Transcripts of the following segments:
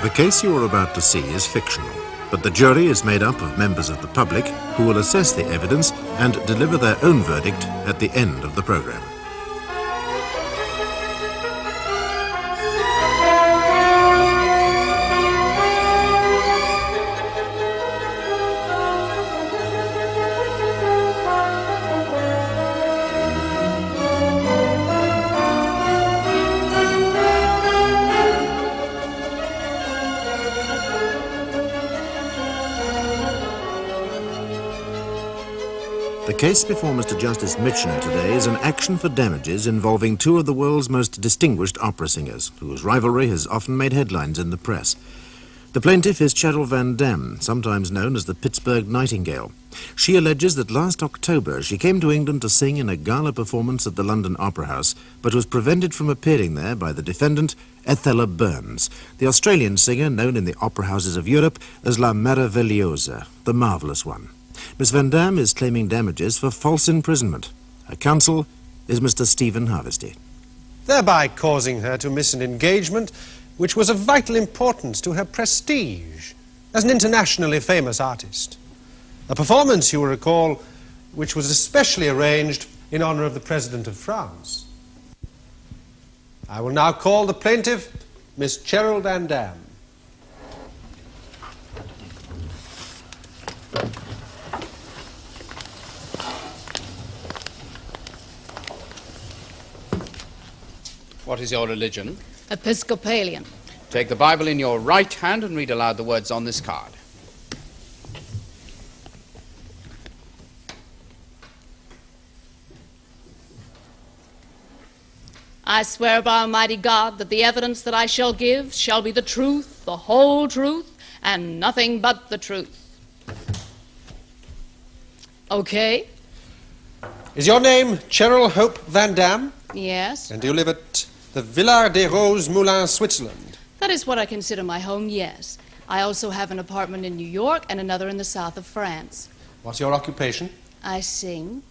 The case you are about to see is fictional, but the jury is made up of members of the public who will assess the evidence and deliver their own verdict at the end of the program. The case before Mr. Justice Mitchell today is an action for damages involving two of the world's most distinguished opera singers, whose rivalry has often made headlines in the press. The plaintiff is Cheryl Vandamm, sometimes known as the Pittsburgh Nightingale. She alleges that last October she came to England to sing in a gala performance at the London Opera House, but was prevented from appearing there by the defendant, Ethella Burns, the Australian singer known in the opera houses of Europe as La Meravigliosa, the marvellous one. Miss Vandamm is claiming damages for false imprisonment. Her counsel is Mr. Stephen Harvesty. Thereby causing her to miss an engagement which was of vital importance to her prestige as an internationally famous artist. A performance, you will recall, which was especially arranged in honor of the President of France. I will now call the plaintiff, Miss Cheryl Vandamm. What is your religion? Episcopalian. Take the Bible in your right hand and read aloud the words on this card. I swear by Almighty God that the evidence that I shall give shall be the truth, the whole truth, and nothing but the truth. Okay. Is your name Cheryl Hope Vandamm? Yes. And do you live at the Villa des Roses Moulin, Switzerland? That is what I consider my home, yes. I also have an apartment in New York and another in the south of France. What's your occupation? I sing.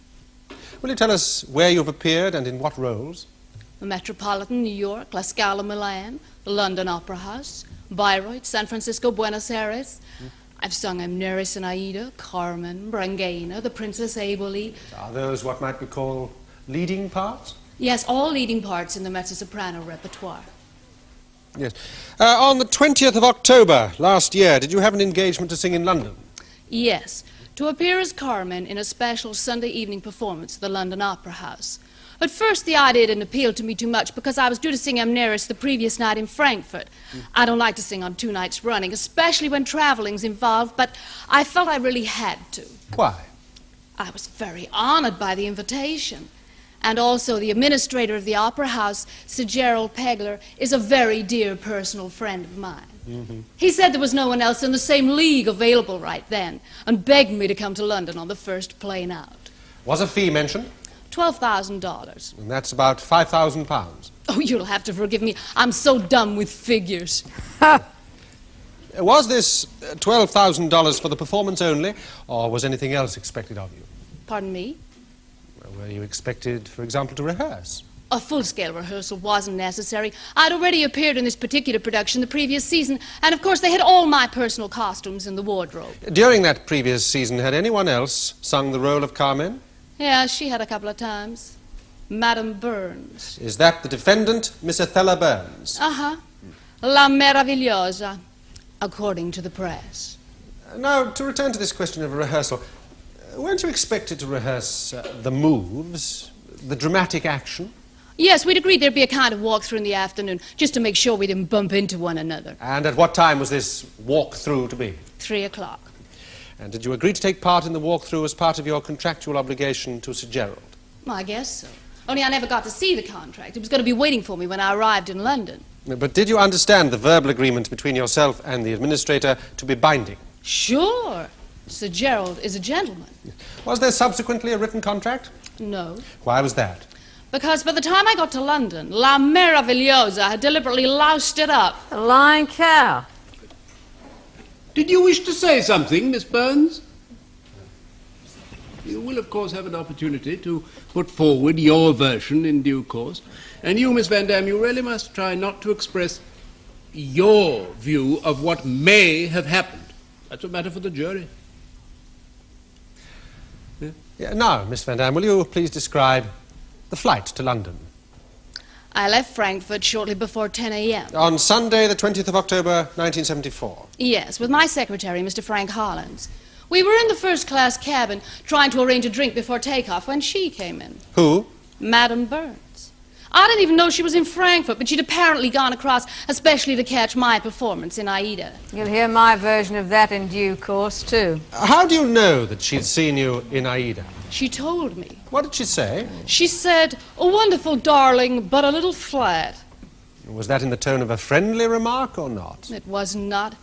Will you tell us where you've appeared and in what roles? The Metropolitan New York, La Scala Milan, the London Opera House, Bayreuth, San Francisco, Buenos Aires. I've sung Amneris and Aida, Carmen, Brangaina, the Princess Eboli. Are those what might be called leading parts? Yes, all leading parts in the mezzo-soprano repertoire. Yes. On the 20th of October last year, did you have an engagement to sing in London? Yes, to appear as Carmen in a special Sunday evening performance at the London Opera House. At first, the idea didn't appeal to me too much because I was due to sing Amneris the previous night in Frankfurt. I don't like to sing on two nights running, especially when traveling's involved, but I felt I really had to. Why? I was very honored by the invitation. And also the administrator of the Opera House, Sir Gerald Pegler, is a very dear personal friend of mine. He said there was no one else in the same league available right then and begged me to come to London on the first plane out. Was a fee mentioned? $12,000. And that's about £5,000. Oh, you'll have to forgive me. I'm so dumb with figures. Was this $12,000 for the performance only, or was anything else expected of you? Pardon me? Were you expected, for example, to rehearse? A full-scale rehearsal wasn't necessary. I'd already appeared in this particular production the previous season, and of course they had all my personal costumes in the wardrobe. During that previous season, had anyone else sung the role of Carmen? Yeah, she had a couple of times. Madam Burns. Is that the defendant, Miss Ethella Burns? Uh-huh. La Meravigliosa, according to the press. Now, to return to this question of a rehearsal, weren't you expected to rehearse the moves, the dramatic action? Yes, we'd agreed there'd be a kind of walk-through in the afternoon, just to make sure we didn't bump into one another. And at what time was this walk-through to be? 3 o'clock. And did you agree to take part in the walk-through as part of your contractual obligation to Sir Gerald? I guess so. Only I never got to see the contract. It was going to be waiting for me when I arrived in London. But did you understand the verbal agreement between yourself and the administrator to be binding? Sure. Sir Gerald is a gentleman. Was there subsequently a written contract? No. Why was that? Because by the time I got to London, La Meravigliosa had deliberately loused it up. A lying cow. Did you wish to say something, Miss Burns? You will, of course, have an opportunity to put forward your version in due course. And you, Miss Vandamm, you really must try not to express your view of what may have happened. That's a matter for the jury. Yeah. Yeah, now, Miss Vandamm, will you please describe the flight to London? I left Frankfurt shortly before 10 a.m. On Sunday, the 20th of October, 1974. Yes, with my secretary, Mr. Frank Hollins. We were in the first-class cabin trying to arrange a drink before takeoff when she came in. Who? Madam Burns. I didn't even know she was in Frankfurt, but she'd apparently gone across especially to catch my performance in Aida. You'll hear my version of that in due course, too. How do you know that she'd seen you in Aida? She told me. What did she say? She said, "A wonderful darling, but a little flat." Was that in the tone of a friendly remark or not? It was not.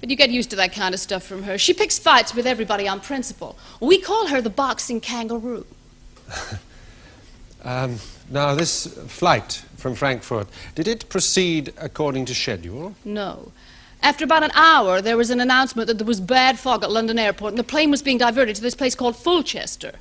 But you get used to that kind of stuff from her. She picks fights with everybody on principle. We call her the boxing kangaroo. Now, this flight from Frankfurt, did it proceed according to schedule? No. After about an hour, there was an announcement that there was bad fog at London Airport and the plane was being diverted to this place called Fulchester.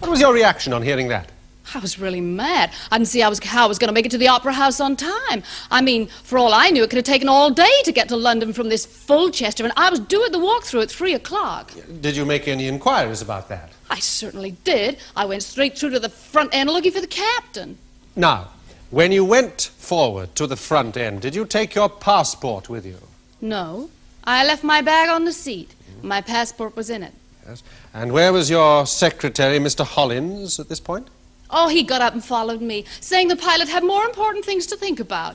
What was your reaction on hearing that? I was really mad. I didn't see how I was going to make it to the Opera House on time. I mean, for all I knew, it could have taken all day to get to London from this Fulchester, and I was due at the walkthrough at 3 o'clock. Did you make any inquiries about that? I certainly did. I went straight through to the front end looking for the captain. Now, when you went forward to the front end, did you take your passport with you? No. I left my bag on the seat. My passport was in it. Yes. And where was your secretary, Mr. Hollins, at this point? Oh, he got up and followed me, saying the pilot had more important things to think about.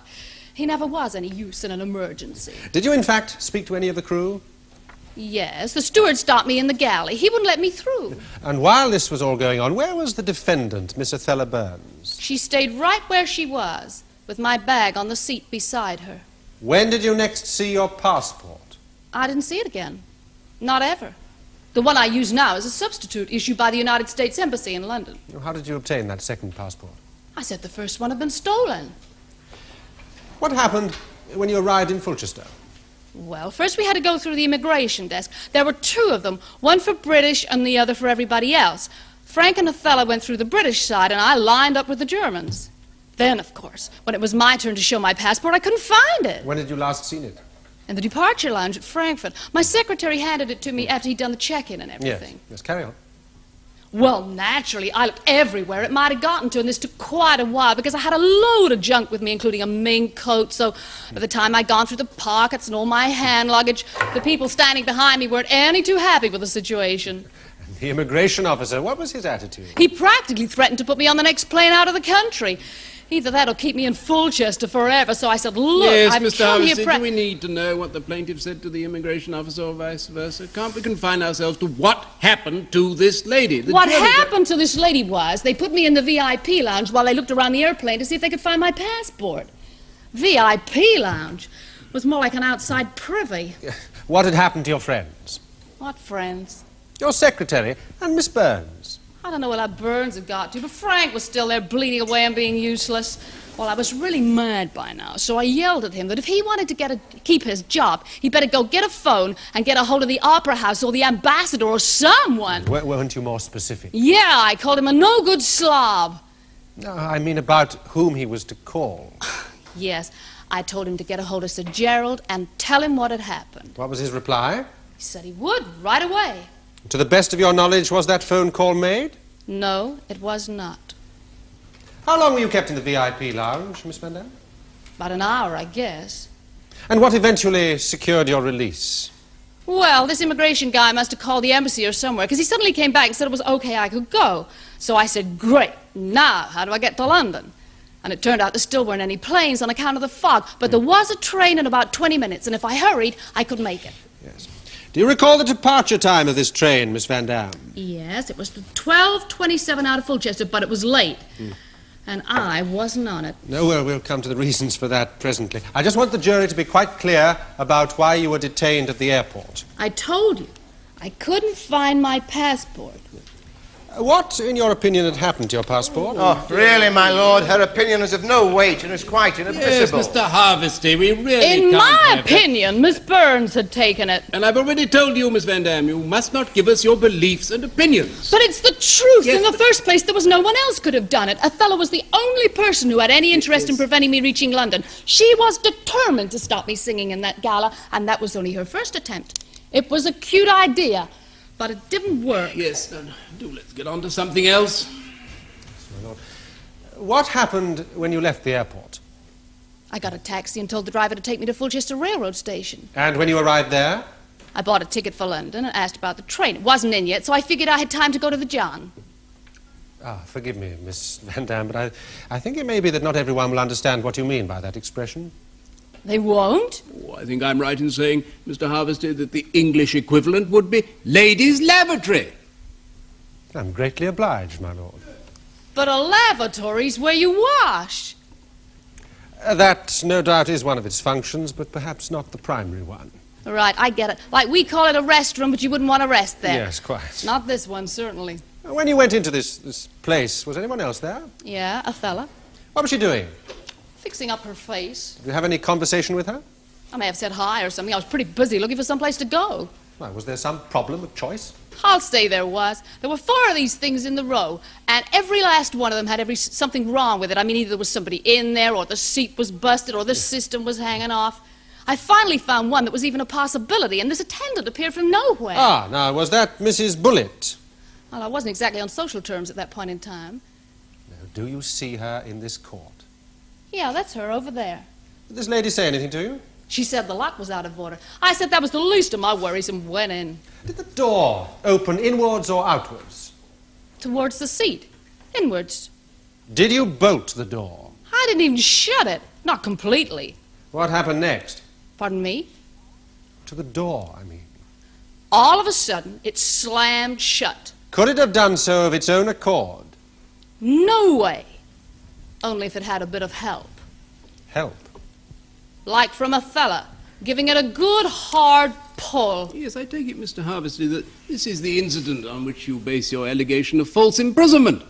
He never was any use in an emergency. Did you, in fact, speak to any of the crew? Yes. The steward stopped me in the galley. He wouldn't let me through. And while this was all going on, where was the defendant, Miss Ethella Burns? She stayed right where she was, with my bag on the seat beside her. When did you next see your passport? I didn't see it again. Not ever. The one I use now is a substitute issued by the United States Embassy in London. How did you obtain that second passport? I said the first one had been stolen. What happened when you arrived in Fulchester? Well, first we had to go through the immigration desk. There were two of them, one for British and the other for everybody else. Frank and Ethella went through the British side and I lined up with the Germans. Then, of course, when it was my turn to show my passport, I couldn't find it. When did you last see it? In the departure lounge at Frankfurt. My secretary handed it to me after he'd done the check-in and everything. Yes, yes, carry on. Well, naturally, I looked everywhere it might have gotten to, and this took quite a while because I had a load of junk with me, including a mink coat, so by the time I'd gone through the pockets and all my hand luggage, the people standing behind me weren't any too happy with the situation. And the immigration officer, what was his attitude? He practically threatened to put me on the next plane out of the country. Either that or keep me in Fulchester forever, so I said, look, yes, I've Mr. come Harvesty, here... do we need to know what the plaintiff said to the immigration officer or vice versa? Can't we confine ourselves to what happened to this lady? What happened to this lady was they put me in the VIP lounge while they looked around the airplane to see if they could find my passport. VIP lounge was more like an outside privy. What had happened to your friends? What friends? Your secretary and Miss Burns. I don't know what our Burns had got to, but Frank was still there bleeding away and being useless. Well, I was really mad by now, so I yelled at him that if he wanted to keep his job, he'd better go get a phone and get a hold of the Opera House or the ambassador or someone. Weren't you more specific? Yeah, I called him a no-good slob. No, I mean about whom he was to call. Yes, I told him to get a hold of Sir Gerald and tell him what had happened. What was his reply? He said he would, right away. To the best of your knowledge, was that phone call made? No, it was not. How long were you kept in the VIP lounge, Miss Vandamm? About an hour, I guess. And what eventually secured your release? Well, this immigration guy must have called the embassy or somewhere, because he suddenly came back and said it was okay, I could go. So I said, great, now how do I get to London? And it turned out there still weren't any planes on account of the fog, but there was a train in about 20 minutes, and if I hurried, I could make it. Yes. Do you recall the departure time of this train, Miss Vandamm? Yes, it was 12:27 out of Fulchester, but it was late. And I wasn't on it. No, well, we'll come to the reasons for that presently. I just want the jury to be quite clear about why you were detained at the airport. I told you, I couldn't find my passport. What, in your opinion, had happened to your passport? Oh, really, my lord, her opinion is of no weight and is quite inadmissible. Yes, Mr. Harvesty, we really can't. In my opinion, Miss Burns had taken it. And I've already told you, Miss Vandamm, you must not give us your beliefs and opinions. But it's the truth. Yes, in the first place, there was no one else could have done it. Ethella was the only person who had any interest in preventing me reaching London. She was determined to stop me singing in that gala, and that was only her first attempt. It was a cute idea, but it didn't work. Yes, do let's get on to something else. Yes, my lord. What happened when you left the airport? I got a taxi and told the driver to take me to Fulchester Railroad Station. And when you arrived there? I bought a ticket for London and asked about the train. It wasn't in yet, so I figured I had time to go to the John. Ah, forgive me, Miss Vandamm, but I think it may be that not everyone will understand what you mean by that expression. They won't? Oh, I think I'm right in saying, Mr. Harvesty, that the English equivalent would be ladies' lavatory. I'm greatly obliged, my lord. But a lavatory's where you wash. That, no doubt, is one of its functions, but perhaps not the primary one. Right, I get it. Like, we call it a restroom, but you wouldn't want to rest there. Yes, quite. Not this one, certainly. When you went into this place, was anyone else there? Yeah, Ethella. What was she doing? Fixing up her face. Did you have any conversation with her? I may have said hi or something. I was pretty busy looking for some place to go. Well, was there some problem of choice? I'll say there was. There were 4 of these things in the row, and every last one of them had something wrong with it. I mean, either there was somebody in there, or the seat was busted, or the system was hanging off. I finally found one that was even a possibility, and this attendant appeared from nowhere. Ah, now, was that Mrs. Bullitt? Well, I wasn't exactly on social terms at that point in time. Now, do you see her in this court? Yeah, that's her over there. Did this lady say anything to you? She said the lock was out of order. I said that was the least of my worries and went in. Did the door open inwards or outwards? Towards the seat. Inwards. Did you bolt the door? I didn't even shut it. Not completely. What happened next? Pardon me? To the door, I mean. All of a sudden, it slammed shut. Could it have done so of its own accord? No way. Only if it had a bit of help. Help? Like from Ethella, giving it a good hard pull. Yes, I take it, Mr. Harvesty, that this is the incident on which you base your allegation of false imprisonment.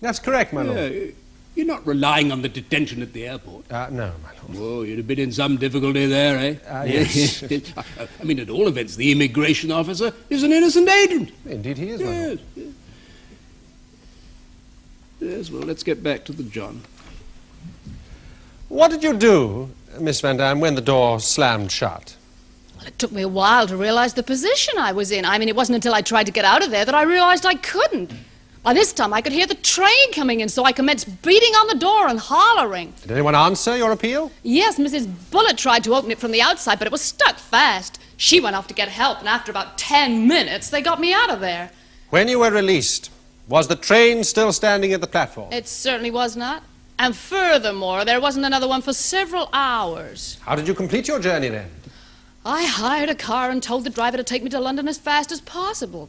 That's correct, my lord. You're not relying on the detention at the airport. No, my lord. Oh, you'd have been in some difficulty there, eh? Yes. I mean, at all events, the immigration officer is an innocent agent. Indeed he is, my lord. Yes, well, let's get back to the John. What did you do, Miss Vandamm, when the door slammed shut? Well, it took me a while to realize the position I was in. I mean, it wasn't until I tried to get out of there that I realized I couldn't. By this time, I could hear the train coming in, so I commenced beating on the door and hollering. Did anyone answer your appeal? Yes, Mrs. Bullitt tried to open it from the outside, but it was stuck fast. She went off to get help, and after about 10 minutes, they got me out of there. When you were released, was the train still standing at the platform? It certainly was not. And furthermore, there wasn't another one for several hours. How did you complete your journey, then? I hired a car and told the driver to take me to London as fast as possible.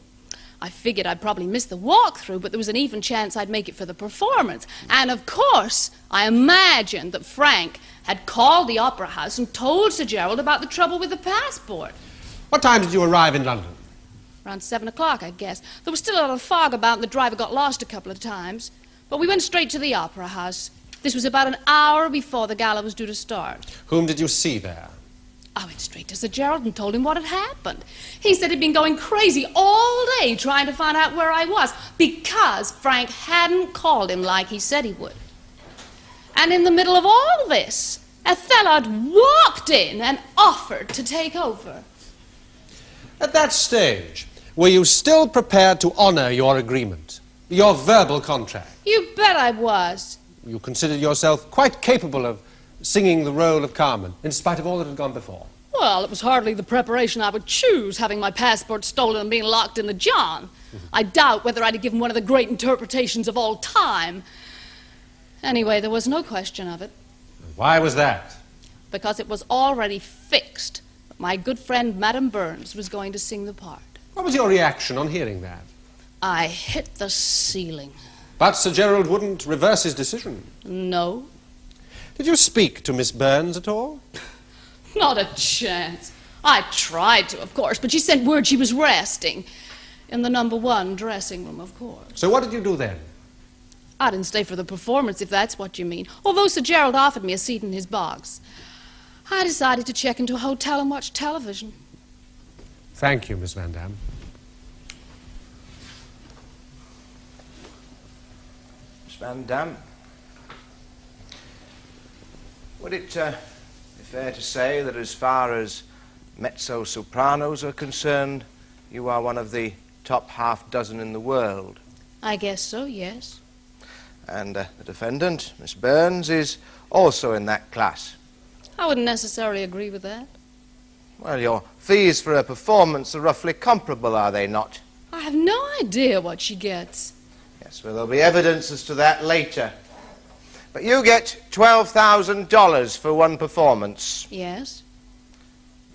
I figured I'd probably miss the walkthrough, but there was an even chance I'd make it for the performance. And, of course, I imagined that Frank had called the Opera House and told Sir Gerald about the trouble with the passport. What time did you arrive in London? Around 7 o'clock, I guess. There was still a lot of fog about, and the driver got lost a couple of times. But we went straight to the Opera House. This was about an hour before the gala was due to start. Whom did you see there? I went straight to Sir Gerald and told him what had happened. He said he'd been going crazy all day trying to find out where I was because Frank hadn't called him like he said he would. And in the middle of all this, Ethella had walked in and offered to take over. At that stage, were you still prepared to honor your agreement, your verbal contract? You bet I was. You considered yourself quite capable of singing the role of Carmen, in spite of all that had gone before? Well, it was hardly the preparation I would choose, having my passport stolen and being locked in the John. I doubt whether I'd have given one of the great interpretations of all time. Anyway, there was no question of it. Why was that? Because it was already fixed. My good friend, Madam Burns, was going to sing the part. What was your reaction on hearing that? I hit the ceiling. But Sir Gerald wouldn't reverse his decision. No. Did you speak to Miss Burns at all? Not a chance. I tried to, of course, but she sent word she was resting. In the No. 1 dressing room, of course. So what did you do then? I didn't stay for the performance, if that's what you mean. Although Sir Gerald offered me a seat in his box. I decided to check into a hotel and watch television. Thank you, Miss Vandamm. Miss Vandamm, would it be fair to say that as far as mezzo-sopranos are concerned, you are one of the top half-dozen in the world? I guess so, yes. And the defendant, Miss Burns, is also in that class. I wouldn't necessarily agree with that. Well, your fees for her performance are roughly comparable, are they not? I have no idea what she gets. Yes, well, there'll be evidence as to that later. But you get $12,000 for one performance. Yes.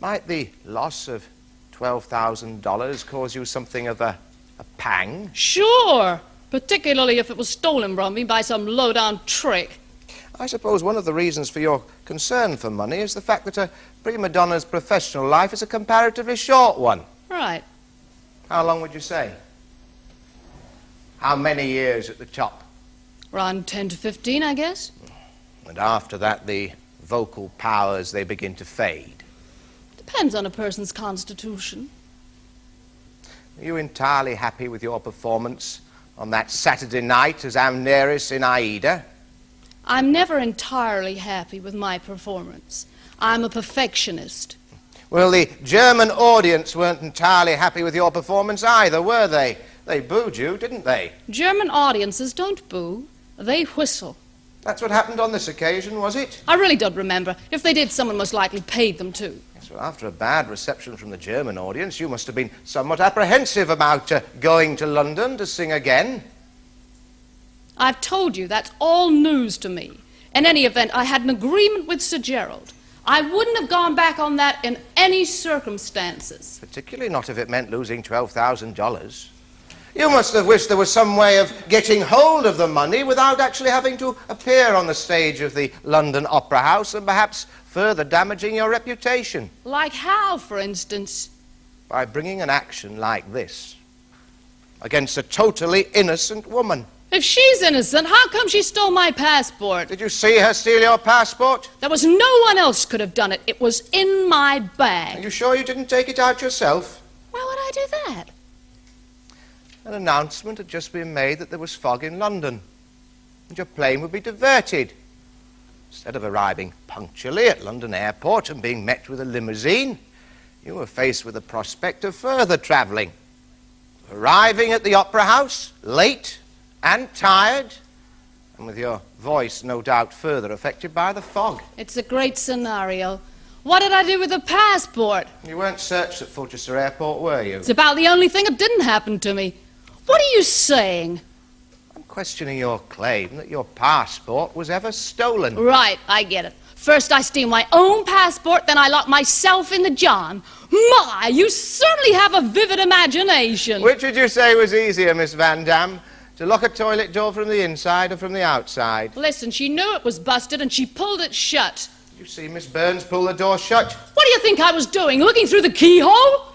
Might the loss of $12,000 cause you something of a pang? Sure, particularly if it was stolen from me by some low-down trick. I suppose one of the reasons for your concern for money is the fact that a prima donna's professional life is a comparatively short one. Right. How long would you say? How many years at the top? Around 10 to 15, I guess. And after that, the vocal powers, they begin to fade. Depends on a person's constitution. Are you entirely happy with your performance on that Saturday night as Amneris in Aida? I'm never entirely happy with my performance. I'm a perfectionist. Well, the German audience weren't entirely happy with your performance either, were they? They booed you, didn't they? German audiences don't boo. They whistle. That's what happened on this occasion, was it? I really don't remember. If they did, someone most likely paid them too. Yes, well, after a bad reception from the German audience, you must have been somewhat apprehensive about going to London to sing again. I've told you, that's all news to me. In any event, I had an agreement with Sir Gerald. I wouldn't have gone back on that in any circumstances. Particularly not if it meant losing $12,000. You must have wished there was some way of getting hold of the money without actually having to appear on the stage of the London Opera House and perhaps further damaging your reputation. Like how, for instance? By bringing an action like this against a totally innocent woman. If she's innocent, how come she stole my passport? Did you see her steal your passport? There was no one else could have done it. It was in my bag. Are you sure you didn't take it out yourself? Why would I do that? An announcement had just been made that there was fog in London, and your plane would be diverted. Instead of arriving punctually at London Airport and being met with a limousine, you were faced with the prospect of further travelling. Arriving at the Opera House, late and tired, and with your voice no doubt further affected by the fog. It's a great scenario. What did I do with the passport? You weren't searched at Fulchester Airport, were you? It's about the only thing that didn't happen to me. What are you saying? I'm questioning your claim that your passport was ever stolen. Right, I get it. First I steal my own passport, then I lock myself in the john. My, you certainly have a vivid imagination. Which would you say was easier, Miss Vandamm? To lock a toilet door from the inside or from the outside? Listen, she knew it was busted and she pulled it shut. Did you see Miss Burns pull the door shut? What do you think I was doing, looking through the keyhole?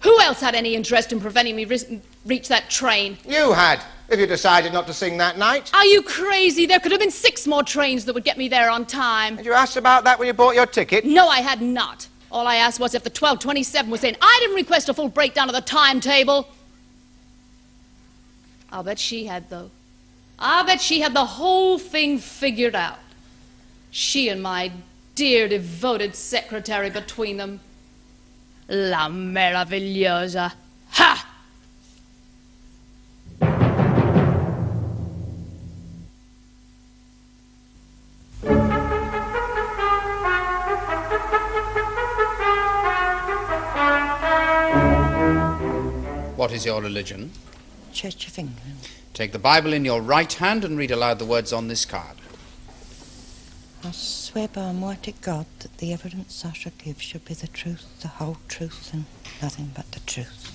Who else had any interest in preventing me reach that train? You had, if you decided not to sing that night. Are you crazy? There could have been 6 more trains that would get me there on time. Did you ask about that when you bought your ticket? No, I had not. All I asked was if the 12:27 was in. I didn't request a full breakdown of the timetable. I'll bet she had, though. I'll bet she had the whole thing figured out. She and my dear, devoted secretary between them. La Meravigliosa. Ha! What is your religion? Church of England. Take the Bible in your right hand and read aloud the words on this card. I swear by Almighty God that the evidence I shall give shall be the truth, the whole truth, and nothing but the truth.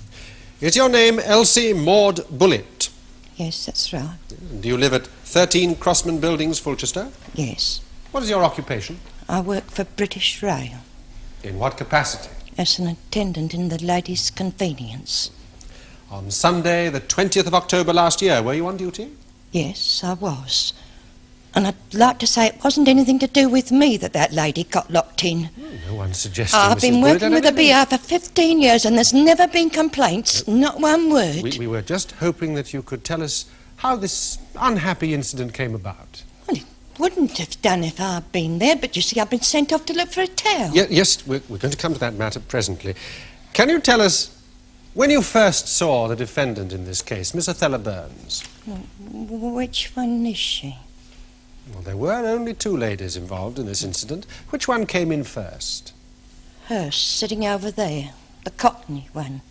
Is your name Elsie Maud Bullitt? Yes, that's right. Do you live at 13 Crossman Buildings, Fulchester? Yes. What is your occupation? I work for British Rail. In what capacity? As an attendant in the ladies' convenience. on Sunday the 20th of October last year. Were you on duty? Yes, I was. And I'd like to say it wasn't anything to do with me that that lady got locked in. Oh, no one's suggesting I've been working with the BR for 15 years and there's never been complaints, not one word. We were just hoping that you could tell us how this unhappy incident came about. Well, it wouldn't have done if I'd been there, but you see, I've been sent off to look for a towel. Yes, we're going to come to that matter presently. Can you tell us when you first saw the defendant in this case, Miss Ethella Burns? Which one is she? Well, there were only two ladies involved in this incident. Which one came in first? Her, sitting over there, the Cockney one.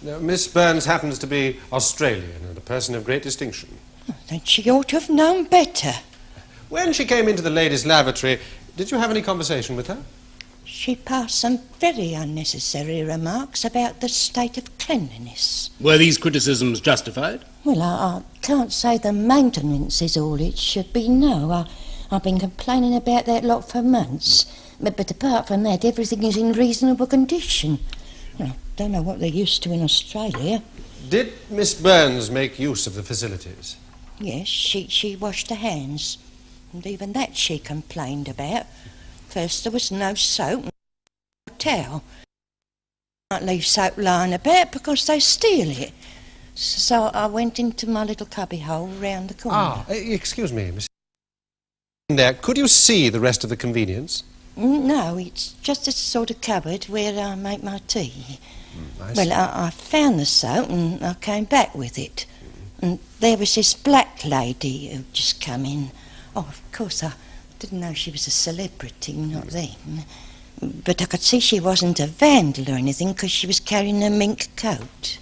Now, Miss Burns happens to be Australian and a person of great distinction. Well, then she ought to have known better. When she came into the ladies' lavatory, did you have any conversation with her? She passed some very unnecessary remarks about the state of cleanliness. Were these criticisms justified? Well, I can't say the maintenance is all it should be, no. I've been complaining about that lot for months. But apart from that, everything is in reasonable condition. Well, I don't know what they're used to in Australia. Did Miss Burns make use of the facilities? Yes, she washed her hands. And even that she complained about. First, there was no soap, no towel. I can't leave soap lying about because they steal it. So I went into my little cubbyhole round the corner. Excuse me, Miss. There, could you see the rest of the convenience? No, it's just a sort of cupboard where I make my tea. Well, I found the soap and I came back with it. And there was this black lady who'd just come in. Oh, of course, I didn't know she was a celebrity, not then. But I could see she wasn't a vandal or anything because she was carrying a mink coat.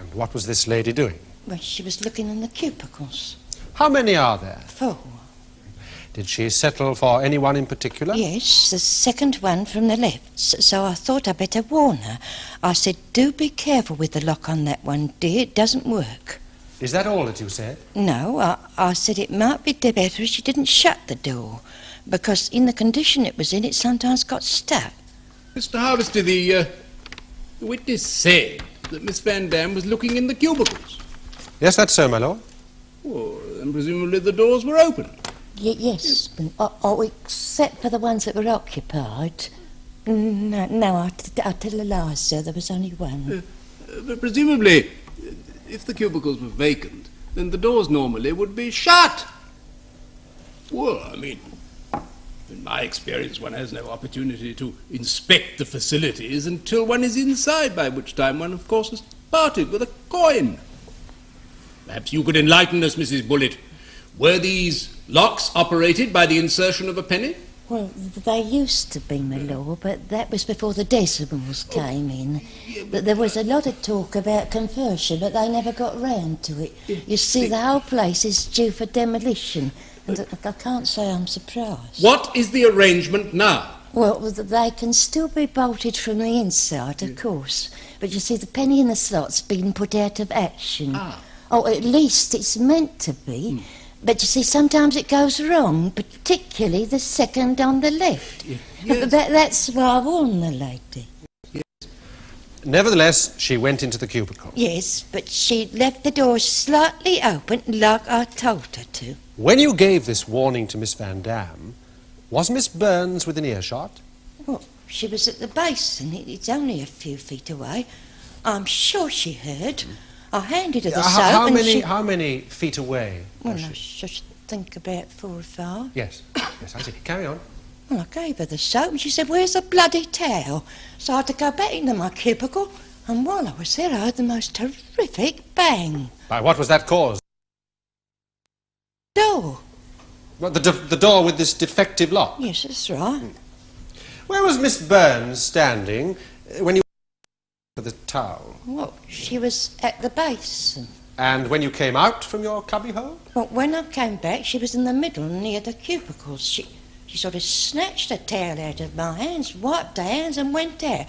And what was this lady doing? Well, she was looking in the cubicles. How many are there? 4. Did she settle for anyone in particular? Yes, the second one from the left, so I thought I'd better warn her. I said, do be careful with the lock on that one, dear, it doesn't work. Is that all that you said? No, I said it might be better if she didn't shut the door, because in the condition it was in, it sometimes got stuck. Mr. Harvesty, the witness said that Miss Vandamm was looking in the cubicles. Yes, that's so, my lord. Well, and presumably the doors were open. Yes. Except for the ones that were occupied. No, I tell a lie, sir, there was only one. But presumably, if the cubicles were vacant, then the doors normally would be shut. Well, I mean, in my experience, one has no opportunity to inspect the facilities until one is inside, by which time one, of course, is parted with a coin. Perhaps you could enlighten us, Mrs. Bullitt. Were these locks operated by the insertion of a penny? Well, they used to be, my lord, but that was before the decimals came in. But there was a lot of talk about conversion, but they never got round to it. You see, the whole place is due for demolition. I can't say I'm surprised. What is the arrangement now? Well, they can still be bolted from the inside, of course. But you see, the penny in the slot's been put out of action. Or at least it's meant to be. But you see, sometimes it goes wrong, particularly the second on the left. Yes. That's why I warned the lady. Yes. Nevertheless, she went into the cubicle. Yes, but she left the door slightly open, like I told her to. When you gave this warning to Miss Vandamm, was Miss Burns within earshot? Well, she was at the basin. It's only a few feet away. I'm sure she heard. I handed her the soap and she... How many feet away? Well, I should think about 4 or 5. Yes, I see. Carry on. Well, I gave her the soap and she said, where's the bloody towel? So I had to go back into my cubicle, and while I was there, I heard the most terrific bang. By what was that caused? Door. Well, the door with this defective lock? Yes, that's right. Where was Miss Burns standing when you for the towel? Well, she was at the basin. And when you came out from your cubbyhole? Well, when I came back, she was in the middle near the cubicles. She sort of snatched the towel out of my hands, wiped her hands and went out.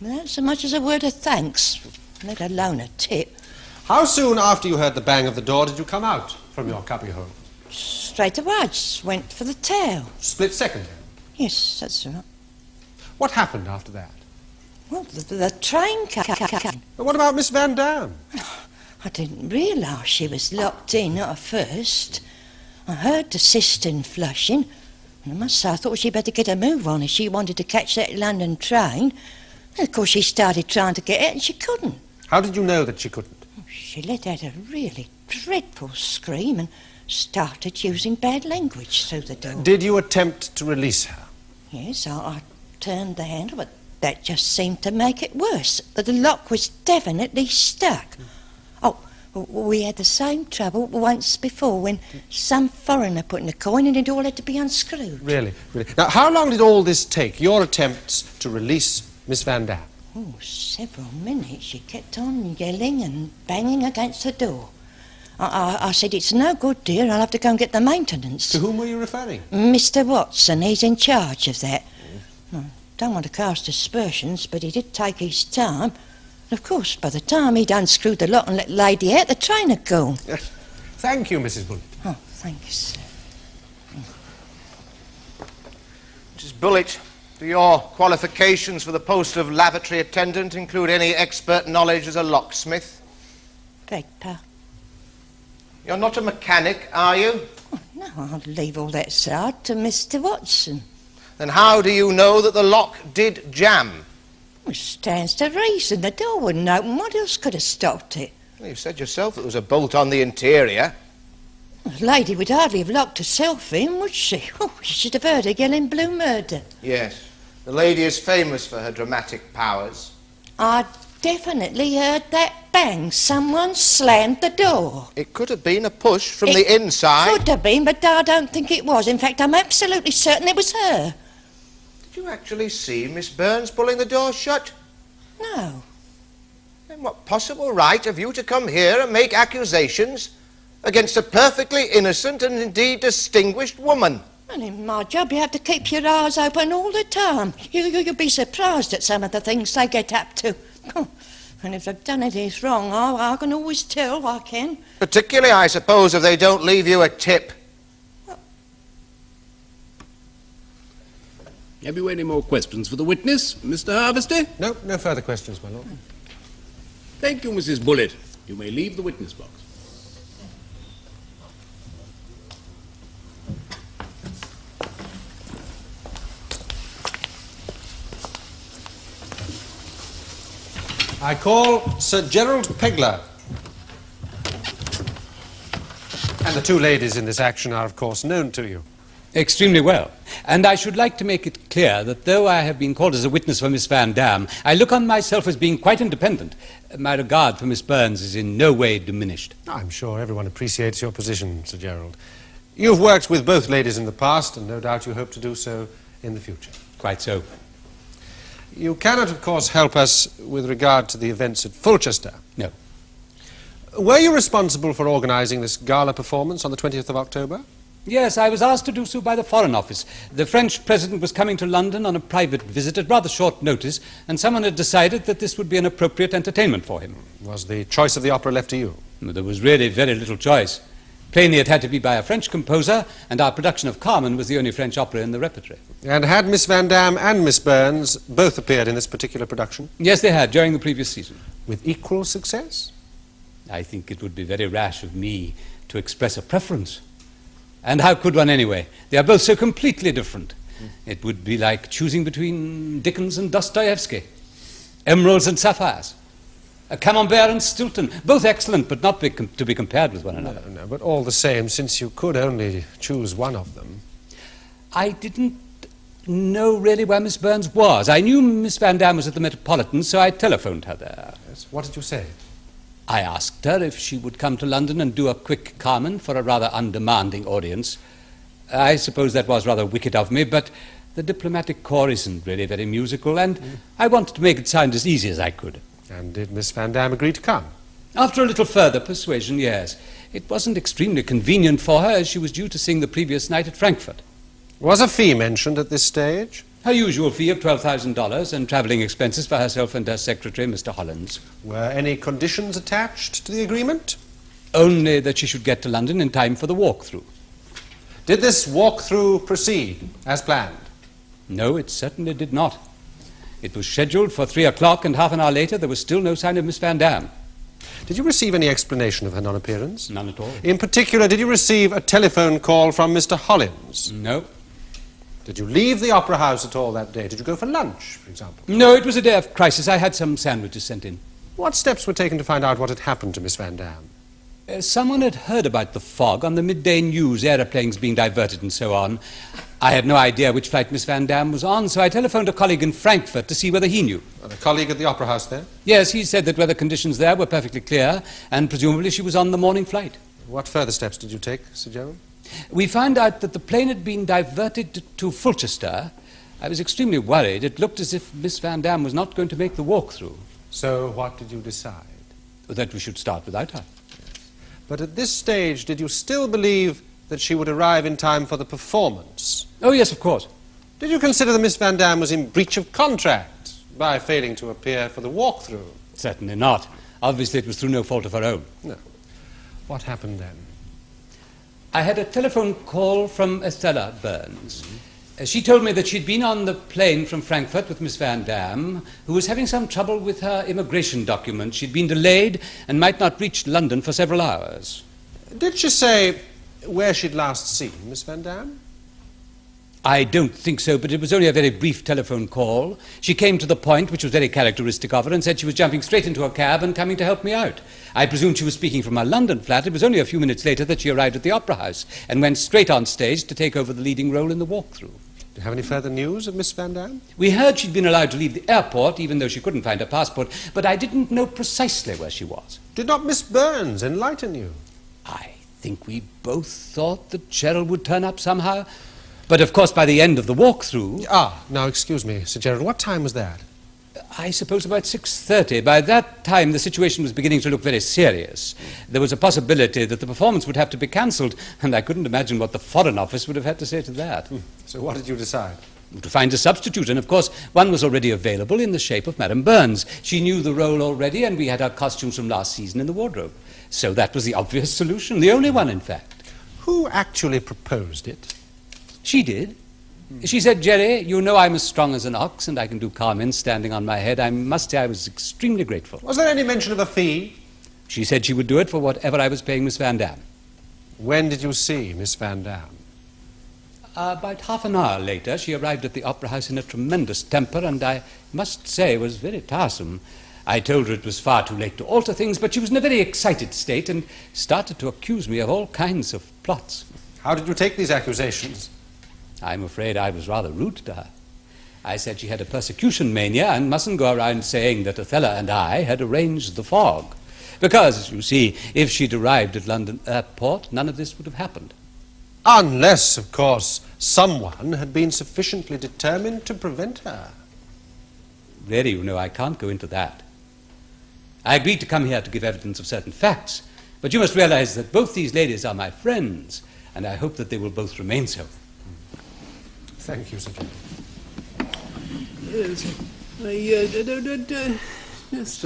Without so much as a word of thanks, let alone a tip. How soon after you heard the bang of the door did you come out from your cubbyhole? Straight away, I just went for the towel. Split second? Yes, that's right. What happened after that? Well, the train came. But what about Miss Vandamm? I didn't realise she was locked in at first. I heard the cistern flushing, and I must say I thought she'd better get a move on if she wanted to catch that London train. And of course she started trying to get out and she couldn't. How did you know that she couldn't? She let out a really dreadful scream and started using bad language through the door. Did you attempt to release her? Yes, I turned the handle, but that just seemed to make it worse. The lock was definitely stuck. Oh, we had the same trouble once before when some foreigner put in a coin and it all had to be unscrewed. Really? Really? Now, how long did all this take, your attempts to release Miss Vandamm? Oh, several minutes. She kept on yelling and banging against the door. I said, it's no good, dear. I'll have to go and get the maintenance. To whom were you referring? Mr. Watson. He's in charge of that. Mm. I don't want to cast aspersions, but he did take his time. And of course, by the time he'd unscrewed the lot and let the lady out, the train had gone. Yes. Thank you, Mrs. Bullitt. Oh, thank you, sir. Mm. Mrs. Bullitt, do your qualifications for the post of lavatory attendant include any expert knowledge as a locksmith? Beg pardon? You're not a mechanic, are you? Oh, no, I'll leave all that side to Mr. Watson. Then how do you know that the lock did jam? It stands to reason. The door wouldn't open. What else could have stopped it? Well, you said yourself there was a bolt on the interior. The lady would hardly have locked herself in, would she? Oh, you should have heard her yelling blue murder. Yes. The lady is famous for her dramatic powers. I definitely heard that bang. Someone slammed the door. It could have been a push from the inside. It could have been, but I don't think it was. In fact, I'm absolutely certain it was her. Did you actually see Miss Burns pulling the door shut? No. Then what possible right have you to come here and make accusations against a perfectly innocent and indeed distinguished woman? Well, in my job, you have to keep your eyes open all the time. You'll be surprised at some of the things they get up to. And if they've done anything wrong, I can always tell, I can. Particularly, I suppose, if they don't leave you a tip. Well. Have you any more questions for the witness, Mr. Harvesty? No, no further questions, my lord. Thank you, Mrs. Bullitt. You may leave the witness box. I call Sir Gerald Pegler. And the two ladies in this action are, of course, known to you. Extremely well. And I should like to make it clear that though I have been called as a witness for Miss Vandamm, I look on myself as being quite independent. My regard for Miss Burns is in no way diminished. I'm sure everyone appreciates your position, Sir Gerald. You've worked with both ladies in the past, and no doubt you hope to do so in the future. Quite so. You cannot, of course, help us with regard to the events at Fulchester. No. Were you responsible for organising this gala performance on the 20th of October? Yes, I was asked to do so by the Foreign Office. The French President was coming to London on a private visit at rather short notice, and someone had decided that this would be an appropriate entertainment for him. Was the choice of the opera left to you? There was really very little choice. Plainly, it had to be by a French composer, and our production of Carmen was the only French opera in the repertory. And had Miss Vandamm and Miss Burns both appeared in this particular production? Yes, they had, during the previous season. With equal success? I think it would be very rash of me to express a preference. And how could one anyway? They are both so completely different. Mm. It would be like choosing between Dickens and Dostoevsky, emeralds and sapphires. Camembert and Stilton, both excellent, but not to be compared with one another. No, no, but all the same, since you could only choose one of them. I didn't know really where Miss Burns was. I knew Miss Vandamm was at the Metropolitan, so I telephoned her there. Yes. What did you say? I asked her if she would come to London and do a quick Carmen for a rather undemanding audience. I suppose that was rather wicked of me, but the diplomatic corps isn't really very musical, and I wanted to make it sound as easy as I could. And did Miss Vandamm agree to come? After a little further persuasion, yes. It wasn't extremely convenient for her, as she was due to sing the previous night at Frankfurt. Was a fee mentioned at this stage? Her usual fee of $12,000 and travelling expenses for herself and her secretary, Mr. Hollins. Were any conditions attached to the agreement? Only that she should get to London in time for the walkthrough. Did this walkthrough proceed as planned? No, it certainly did not. It was scheduled for 3 o'clock, and half an hour later there was still no sign of Miss Vandamm. Did you receive any explanation of her non-appearance? None at all. In particular, did you receive a telephone call from Mr. Hollins? No. Did you leave the Opera House at all that day? Did you go for lunch, for example? No, it was a day of crisis. I had some sandwiches sent in. What steps were taken to find out what had happened to Miss Vandamm? Someone had heard about the fog on the midday news, aeroplanes being diverted and so on. I had no idea which flight Miss Vandamm was on, so I telephoned a colleague in Frankfurt to see whether he knew. A colleague at the Opera House there? Yes, he said that weather conditions there were perfectly clear, and presumably she was on the morning flight. What further steps did you take, Sir Gerald? We found out that the plane had been diverted to Fulchester. I was extremely worried. It looked as if Miss Vandamm was not going to make the walkthrough. So what did you decide? That we should start without her. But at this stage, did you still believe that she would arrive in time for the performance? Oh, yes, of course. Did you consider that Miss Vandamm was in breach of contract by failing to appear for the walkthrough? Certainly not. Obviously, it was through no fault of her own. No. What happened then? I had a telephone call from Ethella Burns. She told me that she'd been on the plane from Frankfurt with Miss Vandamm, who was having some trouble with her immigration documents. She'd been delayed and might not reach London for several hours. Did she say where she'd last seen Miss Vandamm? I don't think so, but it was only a very brief telephone call. She came to the point, which was very characteristic of her, and said she was jumping straight into a cab and coming to help me out. I presume she was speaking from her London flat. It was only a few minutes later that she arrived at the Opera House and went straight on stage to take over the leading role in the walkthrough. Do you have any further news of Miss Vandamm? We heard she'd been allowed to leave the airport, even though she couldn't find her passport, but I didn't know precisely where she was. Did not Miss Burns enlighten you? I think we both thought that Cheryl would turn up somehow, but of course by the end of the walkthrough... Ah, now excuse me, Sir Gerald, what time was that? I suppose about 6:30. By that time, the situation was beginning to look very serious. There was a possibility that the performance would have to be cancelled, and I couldn't imagine what the Foreign Office would have had to say to that. So what did you decide? To find a substitute, and of course, one was already available in the shape of Madam Burns. She knew the role already, and we had her costumes from last season in the wardrobe. So that was the obvious solution, the only one, in fact. Who actually proposed it? She did. She said, "Jerry, you know I'm as strong as an ox, and I can do Carmen standing on my head." I must say I was extremely grateful. Was there any mention of a fee? She said she would do it for whatever I was paying Miss Vandamm. When did you see Miss Vandamm? About half an hour later, she arrived at the Opera House in a tremendous temper, and I must say was very tiresome. I told her it was far too late to alter things, but she was in a very excited state and started to accuse me of all kinds of plots. How did you take these accusations? I'm afraid I was rather rude to her. I said she had a persecution mania and mustn't go around saying that Ethella and I had arranged the fog. Because, you see, if she'd arrived at London Airport, none of this would have happened. Unless, of course, someone had been sufficiently determined to prevent her. Really, you know, I can't go into that. I agreed to come here to give evidence of certain facts, but you must realize that both these ladies are my friends, and I hope that they will both remain so. Thank you, Sir Gerald. Yes,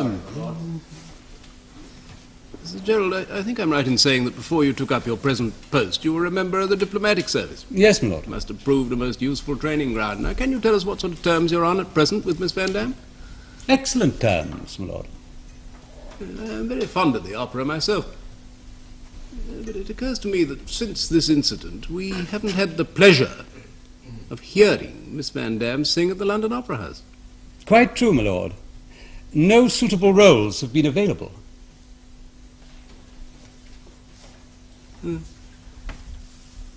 Sir Gerald, I think I'm right in saying that before you took up your present post, you were a member of the diplomatic service. Yes, my lord. Must have proved a most useful training ground. Now, can you tell us what sort of terms you're on at present with Miss Vandamm? Excellent terms, my lord. I'm very fond of the opera myself. But it occurs to me that since this incident, we haven't had the pleasure of hearing Miss Vandamm sing at the London Opera House. Quite true, my lord. No suitable roles have been available.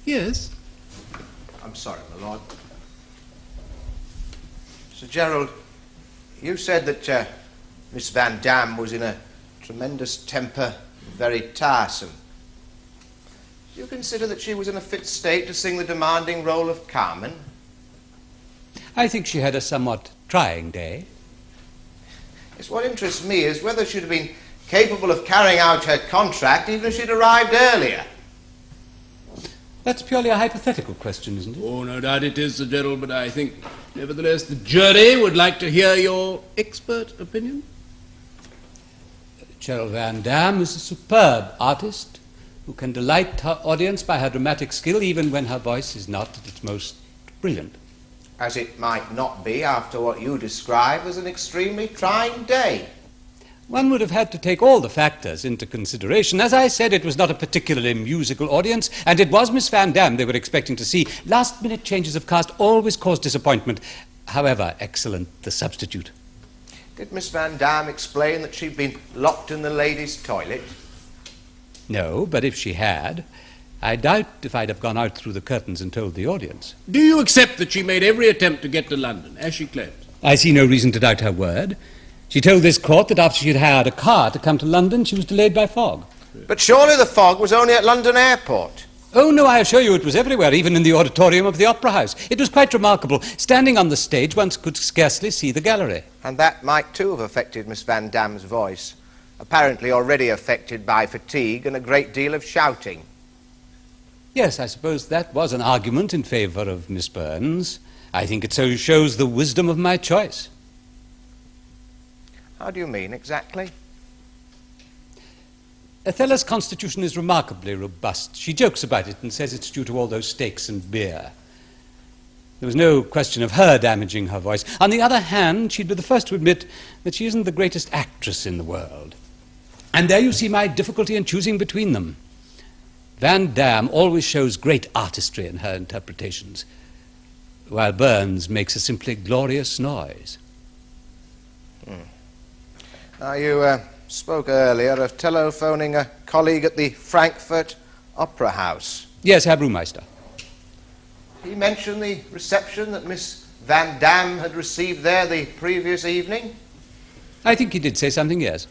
Yes? I'm sorry, my lord. Sir Gerald, you said that Miss Vandamm was in a tremendous temper, very tiresome. Do you consider that she was in a fit state to sing the demanding role of Carmen? I think she had a somewhat trying day. Yes, what interests me is whether she'd have been capable of carrying out her contract even if she'd arrived earlier. That's purely a hypothetical question, isn't it? Oh, no doubt it is, Sir Gerald, but I think, nevertheless, the jury would like to hear your expert opinion. Cheryl Vandamm is a superb artist who can delight her audience by her dramatic skill even when her voice is not at its most brilliant. as it might not be after what you describe as an extremely trying day. One would have had to take all the factors into consideration. As I said, it was not a particularly musical audience, and it was Miss Vandamm they were expecting to see. Last-minute changes of cast always cause disappointment, however excellent the substitute. Did Miss Vandamm explain that she'd been locked in the ladies' toilet? No, but if she had, I doubt if I'd have gone out through the curtains and told the audience. Do you accept that she made every attempt to get to London, as she claims? I see no reason to doubt her word. She told this court that after she had hired a car to come to London, she was delayed by fog. But surely the fog was only at London Airport. Oh, no, I assure you it was everywhere, even in the auditorium of the Opera House. It was quite remarkable. Standing on the stage, one could scarcely see the gallery. And that might, too, have affected Miss Van Damme's voice, apparently already affected by fatigue and a great deal of shouting. Yes, I suppose that was an argument in favour of Miss Burns. I think it so shows the wisdom of my choice. How do you mean, exactly? Ethella's constitution is remarkably robust. She jokes about it and says it's due to all those steaks and beer. There was no question of her damaging her voice. On the other hand, she'd be the first to admit that she isn't the greatest actress in the world. And there you see my difficulty in choosing between them. Vandamm always shows great artistry in her interpretations, while Burns makes a simply glorious noise. Now, you spoke earlier of telephoning a colleague at the Frankfurt Opera House. Yes, Herr Braumeister. He mentioned the reception that Miss Vandamm had received there the previous evening? I think he did say something, yes.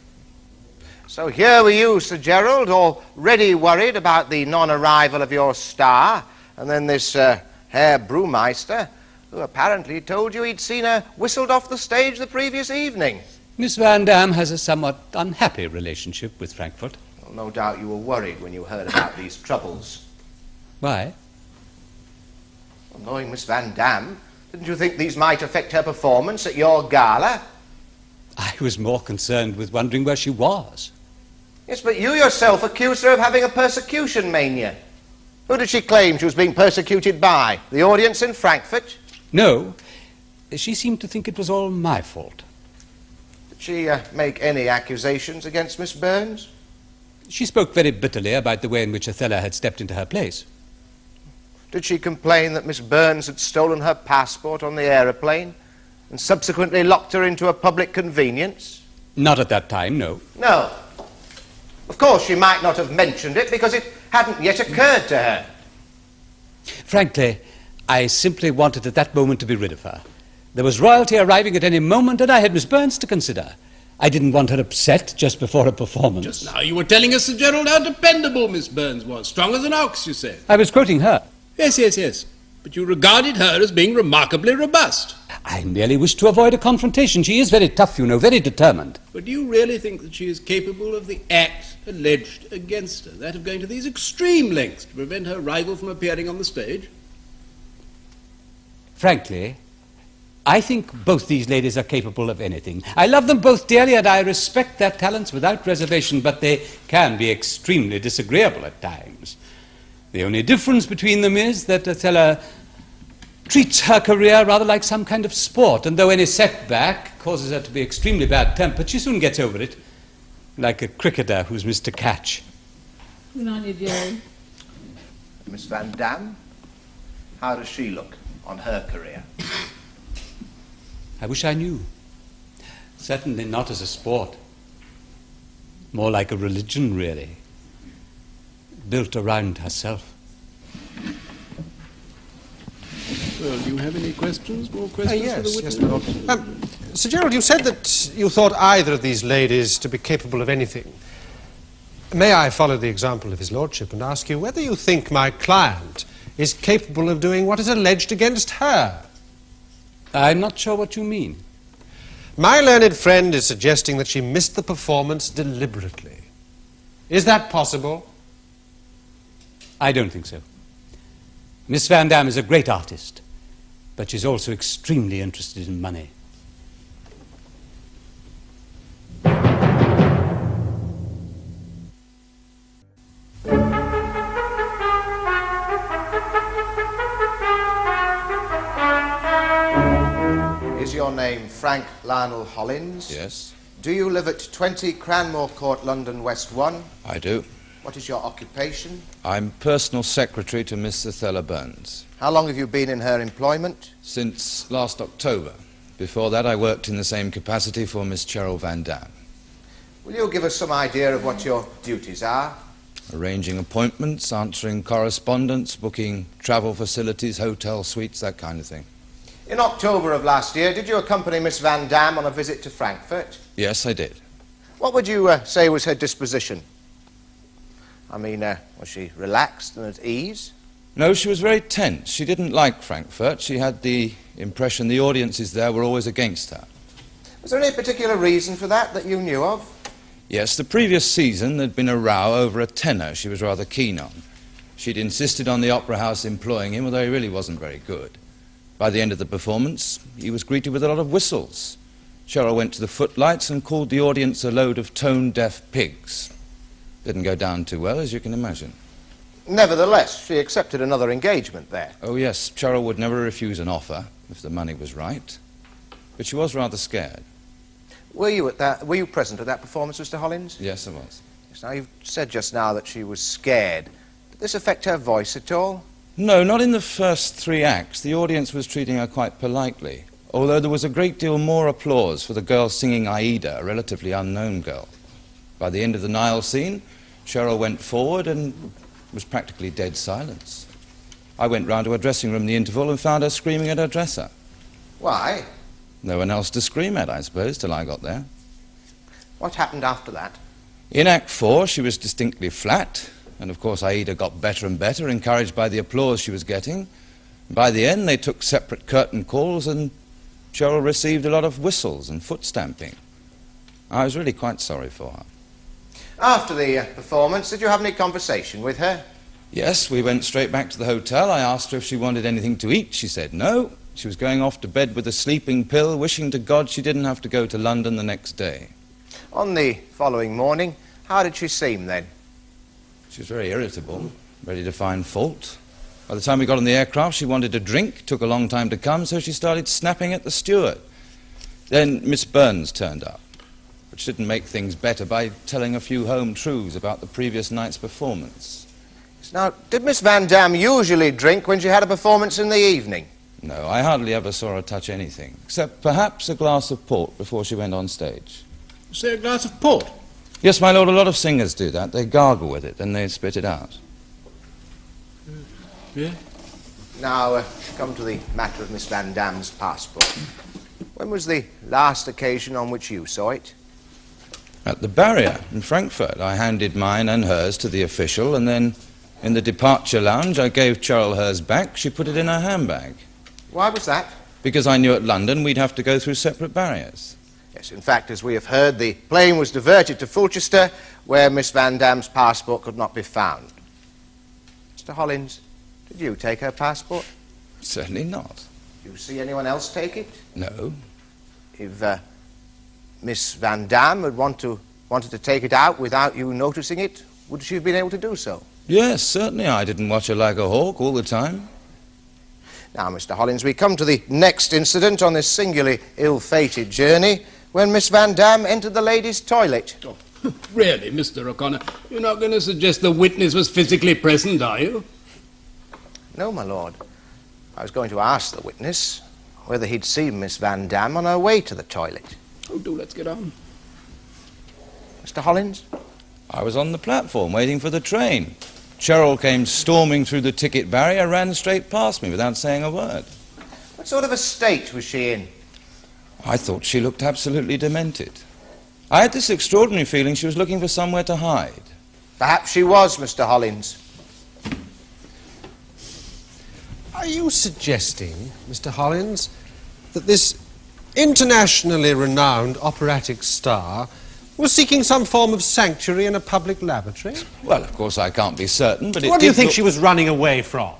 So here were you, Sir Gerald, already worried about the non-arrival of your star, and then this Herr Braumeister, who apparently told you he'd seen her whistled off the stage the previous evening. Miss Vandamm has a somewhat unhappy relationship with Frankfurt. Well, no doubt you were worried when you heard about these troubles. Why? Well, knowing Miss Vandamm, didn't you think these might affect her performance at your gala? I was more concerned with wondering where she was. Yes, but you yourself accused her of having a persecution mania. Who did she claim she was being persecuted by? The audience in Frankfurt? No. She seemed to think it was all my fault. She make any accusations against Miss Burns? She spoke very bitterly about the way in which Ethella had stepped into her place. Did she complain that Miss Burns had stolen her passport on the aeroplane and subsequently locked her into a public convenience? Not at that time, no. No. Of course, she might not have mentioned it because it hadn't yet occurred to her. Frankly, I simply wanted at that moment to be rid of her. There was royalty arriving at any moment, and I had Miss Burns to consider. I didn't want her upset just before a performance. Just now you were telling us, Sir Gerald, how dependable Miss Burns was. Strong as an ox, you said. I was quoting her. Yes. But you regarded her as being remarkably robust. I merely wished to avoid a confrontation. She is very tough, you know, very determined. But do you really think that she is capable of the act alleged against her, that of going to these extreme lengths to prevent her rival from appearing on the stage? Frankly, I think both these ladies are capable of anything. I love them both dearly, and I respect their talents without reservation, but they can be extremely disagreeable at times. The only difference between them is that Ethella treats her career rather like some kind of sport, and though any setback causes her to be extremely bad-tempered, she soon gets over it, like a cricketer who's missed a catch. Good on you, Jerry. Miss Vandamm, how does she look on her career? I wish I knew. Certainly not as a sport. More like a religion, really. Built around herself. Well, do you have any questions? More questions? Yes, my lord. Sir Gerald, you said that you thought either of these ladies to be capable of anything. May I follow the example of his lordship and ask you whether you think my client is capable of doing what is alleged against her? I'm not sure what you mean. My learned friend is suggesting that she missed the performance deliberately. Is that possible? I don't think so. Miss Vandamm is a great artist, but she's also extremely interested in money. your name Frank Lionel Hollins? Yes. Do you live at 20 Cranmore Court, London, West 1? I do. What is your occupation? I'm personal secretary to Miss Ethella Burns. How long have you been in her employment? Since last October. Before that, I worked in the same capacity for Miss Cheryl Vandamm. Will you give us some idea of what your duties are? Arranging appointments, answering correspondence, booking travel facilities, hotel suites, that kind of thing. In October of last year, did you accompany Miss Vandamm on a visit to Frankfurt? Yes, I did. What would you say was her disposition? I mean, was she relaxed and at ease? No, she was very tense. She didn't like Frankfurt. She had the impression the audiences there were always against her. Was there any particular reason for that you knew of? Yes, the previous season there'd been a row over a tenor she was rather keen on. She'd insisted on the Opera House employing him, although he really wasn't very good. By the end of the performance, he was greeted with a lot of whistles. Cheryl went to the footlights and called the audience a load of tone-deaf pigs. Didn't go down too well, as you can imagine. Nevertheless, she accepted another engagement there. Oh, yes, Cheryl would never refuse an offer, if the money was right. But she was rather scared. Were you present at that performance, Mr. Hollins? Yes, I was. Now, you said just now that she was scared. Did this affect her voice at all? No, not in the first three acts. The audience was treating her quite politely, although there was a great deal more applause for the girl singing Aida, a relatively unknown girl. By the end of the Nile scene, Cheryl went forward and was practically dead silence. I went round to her dressing room in the interval and found her screaming at her dresser. Why? No one else to scream at, I suppose, till I got there. What happened after that? In Act 4, she was distinctly flat, and of course Aida got better and better, encouraged by the applause she was getting. By the end, they took separate curtain calls, and Cheryl received a lot of whistles and foot stamping. I was really quite sorry for her. After the performance, did you have any conversation with her? Yes, we went straight back to the hotel. I asked her if she wanted anything to eat. She said no. She was going off to bed with a sleeping pill, wishing to God she didn't have to go to London the next day. On the following morning, how did she seem then? She was very irritable, ready to find fault. By the time we got on the aircraft, she wanted a drink. Took a long time to come, so she started snapping at the steward. Then Miss Burns turned up, which didn't make things better by telling a few home truths about the previous night's performance. Now, did Miss Vandamm usually drink when she had a performance in the evening? No, I hardly ever saw her touch anything, except perhaps a glass of port before she went on stage. You say a glass of port? Yes, my lord, a lot of singers do that. They gargle with it, then they spit it out. Yeah? Now, come to the matter of Miss Vandamm's passport. When was the last occasion on which you saw it? At the barrier in Frankfurt. I handed mine and hers to the official, and then in the departure lounge I gave Cheryl hers back. She put it in her handbag. Why was that? Because I knew at London we'd have to go through separate barriers. Yes, in fact, as we have heard, the plane was diverted to Fulchester, where Miss Vandamm's passport could not be found. Mr. Hollins, did you take her passport? Certainly not. Did you see anyone else take it? No. If Miss Vandamm had wanted to take it out without you noticing it, would she have been able to do so? Yes, certainly. I didn't watch her like a hawk all the time. Now, Mr. Hollins, we come to the next incident on this singularly ill-fated journey, when Miss Vandamm entered the ladies' toilet. Oh, really, Mr. O'Connor, you're not going to suggest the witness was physically present, are you? No, my lord. I was going to ask the witness whether he'd seen Miss Vandamm on her way to the toilet. Oh, do let's get on. Mr. Hollins? I was on the platform waiting for the train. Cheryl came storming through the ticket barrier, ran straight past me without saying a word. What sort of a state was she in? I thought she looked absolutely demented. I had this extraordinary feeling she was looking for somewhere to hide. Perhaps she was, Mr. Hollins. Are you suggesting, Mr. Hollins, that this internationally renowned operatic star was seeking some form of sanctuary in a public lavatory? Well, of course, I can't be certain, but it did. What do you think she was running away from?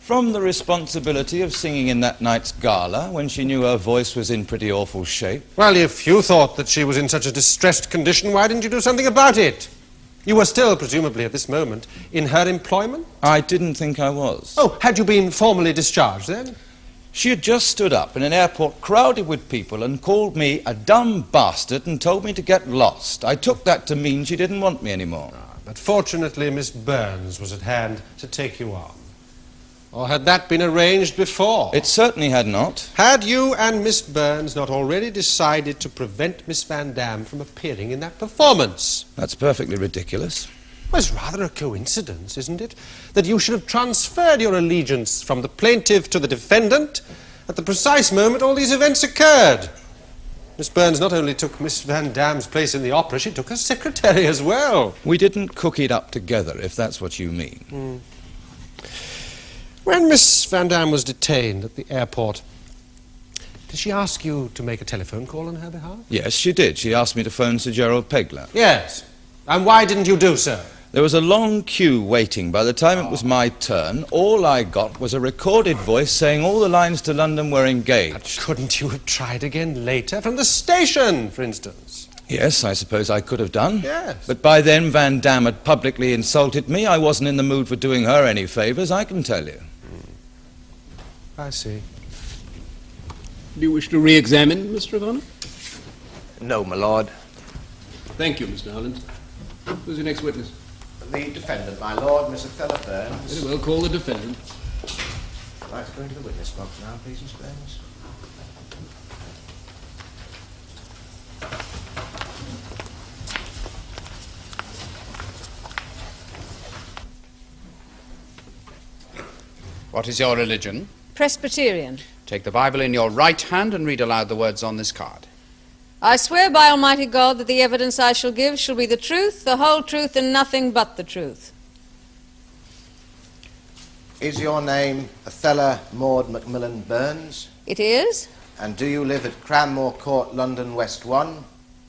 From the responsibility of singing in that night's gala, when she knew her voice was in pretty awful shape. Well, if you thought that she was in such a distressed condition, why didn't you do something about it? You were still, presumably, at this moment, in her employment? I didn't think I was. Oh, had you been formally discharged, then? She had just stood up in an airport crowded with people and called me a dumb bastard and told me to get lost. I took that to mean she didn't want me anymore. Ah, but fortunately, Miss Burns was at hand to take you on. Or had that been arranged before? It certainly had not. Had you and Miss Burns not already decided to prevent Miss Vandamm from appearing in that performance? That's perfectly ridiculous. Well, it's rather a coincidence, isn't it, that you should have transferred your allegiance from the plaintiff to the defendant at the precise moment all these events occurred. Miss Burns not only took Miss Vandamm's place in the opera, she took her secretary as well. We didn't cook it up together, if that's what you mean. Mm. When Miss Vandamm was detained at the airport, did she ask you to make a telephone call on her behalf? Yes, she did. She asked me to phone Sir Gerald Pegler. Yes. And why didn't you do so? There was a long queue waiting. By the time it was my turn, all I got was a recorded voice saying all the lines to London were engaged. But couldn't you have tried again later? From the station, for instance? Yes, I suppose I could have done. Yes. But by then, Vandamm had publicly insulted me. I wasn't in the mood for doing her any favours, I can tell you. I see. Do you wish to re-examine, Mr. O'Connor? No, my lord. Thank you, Mr. Hollins. Who's your next witness? The defendant, my lord, Miss Ethella Burns. Very well, call the defendant. I'd like to go into the witness box now, please, Miss Burns. What is your religion? Presbyterian. Take the Bible in your right hand and read aloud the words on this card. I swear by Almighty God that the evidence I shall give shall be the truth, the whole truth, and nothing but the truth. Is your name Ethella Maud Macmillan Burns? It is. And do you live at Cranmore Court, London, West 1?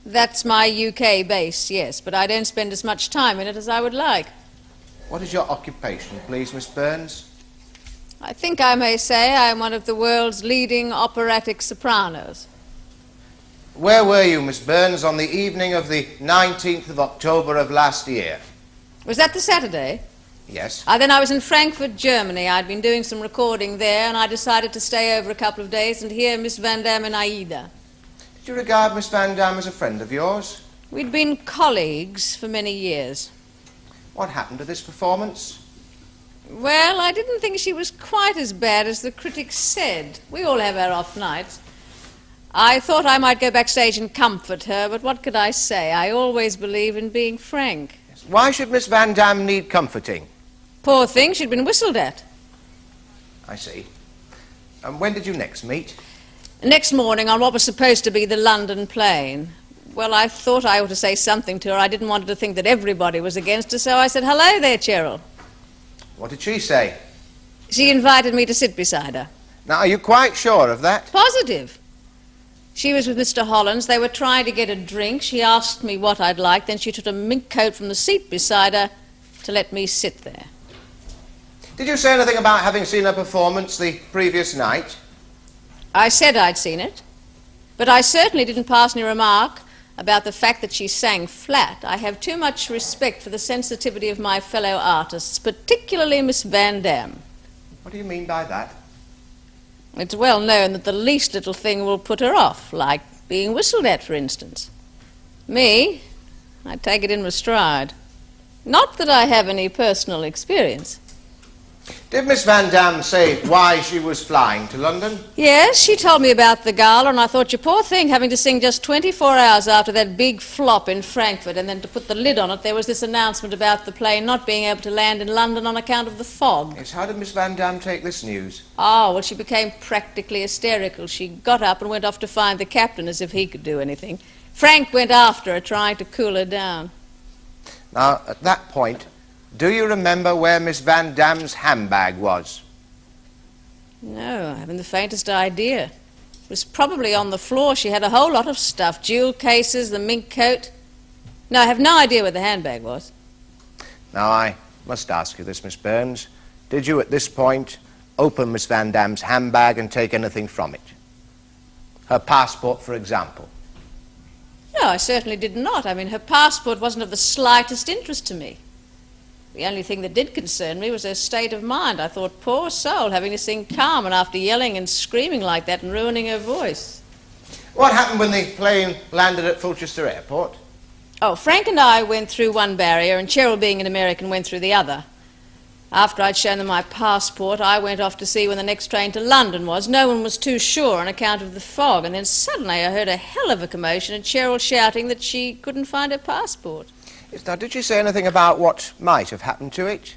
That's my UK base, yes, but I don't spend as much time in it as I would like. What is your occupation, please, Miss Burns? I think I may say I am one of the world's leading operatic sopranos. Where were you, Miss Burns, on the evening of the 19th of October of last year? Was that the Saturday? Yes. Then I was in Frankfurt, Germany. I'd been doing some recording there, and I decided to stay over a couple of days and hear Miss Vandamm and Aida. Did you regard Miss Vandamm as a friend of yours? We'd been colleagues for many years. What happened to this performance? Well, I didn't think she was quite as bad as the critics said. We all have our off nights. I thought I might go backstage and comfort her, but what could I say? I always believe in being frank. Why should Miss Vandamm need comforting? Poor thing, she'd been whistled at. I see. And when did you next meet? Next morning on what was supposed to be the London plane. Well, I thought I ought to say something to her. I didn't want her to think that everybody was against her, so I said, "Hello there, Cheryl." What did she say? She invited me to sit beside her. Now, are you quite sure of that? Positive. She was with Mr. Hollins. They were trying to get a drink. She asked me what I'd like. Then she took a mink coat from the seat beside her to let me sit there. Did you say anything about having seen her performance the previous night? I said I'd seen it. But I certainly didn't pass any remark about the fact that she sang flat. I have too much respect for the sensitivity of my fellow artists, particularly Miss Vandamm. What do you mean by that? It's well known that the least little thing will put her off, like being whistled at, for instance. Me, I take it in my stride. Not that I have any personal experience. Did Miss Vandamm say why she was flying to London? Yes, she told me about the gala, and I thought, you poor thing, having to sing just 24 hours after that big flop in Frankfurt, and then to put the lid on it, there was this announcement about the plane not being able to land in London on account of the fog. Yes, how did Miss Vandamm take this news? Oh, well, she became practically hysterical. She got up and went off to find the captain, as if he could do anything. Frank went after her, trying to cool her down. Now, at that point, do you remember where Miss Vandamm's handbag was? No, I haven't the faintest idea. It was probably on the floor. She had a whole lot of stuff, jewel cases, the mink coat. No, I have no idea where the handbag was. Now, I must ask you this, Miss Burns. Did you, at this point, open Miss Vandamm's handbag and take anything from it? Her passport, for example. No, I certainly did not. I mean, her passport wasn't of the slightest interest to me. The only thing that did concern me was her state of mind. I thought, poor soul, having to sing Carmen after yelling and screaming like that and ruining her voice. What happened when the plane landed at Fulchester Airport? Oh, Frank and I went through one barrier, and Cheryl, being an American, went through the other. After I'd shown them my passport, I went off to see when the next train to London was. No one was too sure on account of the fog, and then suddenly I heard a hell of a commotion and Cheryl shouting that she couldn't find her passport. Yes, now, did she say anything about what might have happened to it?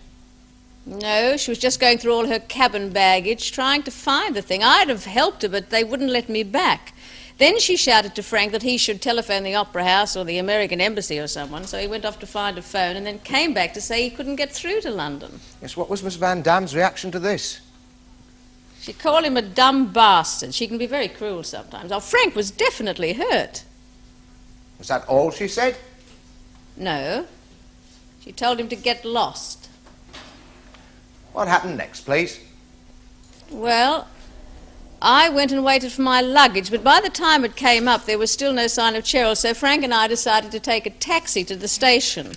No, she was just going through all her cabin baggage, trying to find the thing. I'd have helped her, but they wouldn't let me back. Then she shouted to Frank that he should telephone the Opera House or the American Embassy or someone, so he went off to find a phone and then came back to say he couldn't get through to London. Yes, what was Miss Van Damme's reaction to this? She called him a dumb bastard. She can be very cruel sometimes. Oh, Frank was definitely hurt. Was that all she said? No. She told him to get lost. What happened next, please? Well, I went and waited for my luggage, but by the time it came up there was still no sign of Cheryl, so Frank and I decided to take a taxi to the station.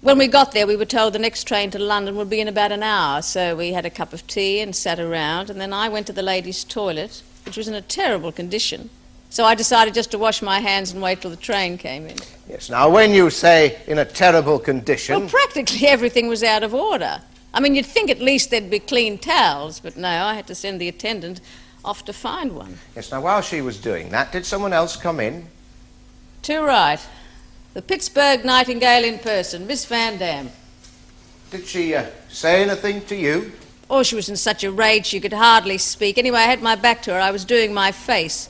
When we got there we were told the next train to London would be in about an hour, so we had a cup of tea and sat around, and then I went to the ladies' toilet, which was in a terrible condition, so I decided just to wash my hands and wait till the train came in. Yes, now when you say in a terrible condition... Well, practically everything was out of order. I mean, you'd think at least there'd be clean towels, but no, I had to send the attendant off to find one. Yes, now while she was doing that, did someone else come in? Too right. The Pittsburgh Nightingale in person, Miss Vandamm. Did she say anything to you? Oh, she was in such a rage she could hardly speak. Anyway, I had my back to her. I was doing my face.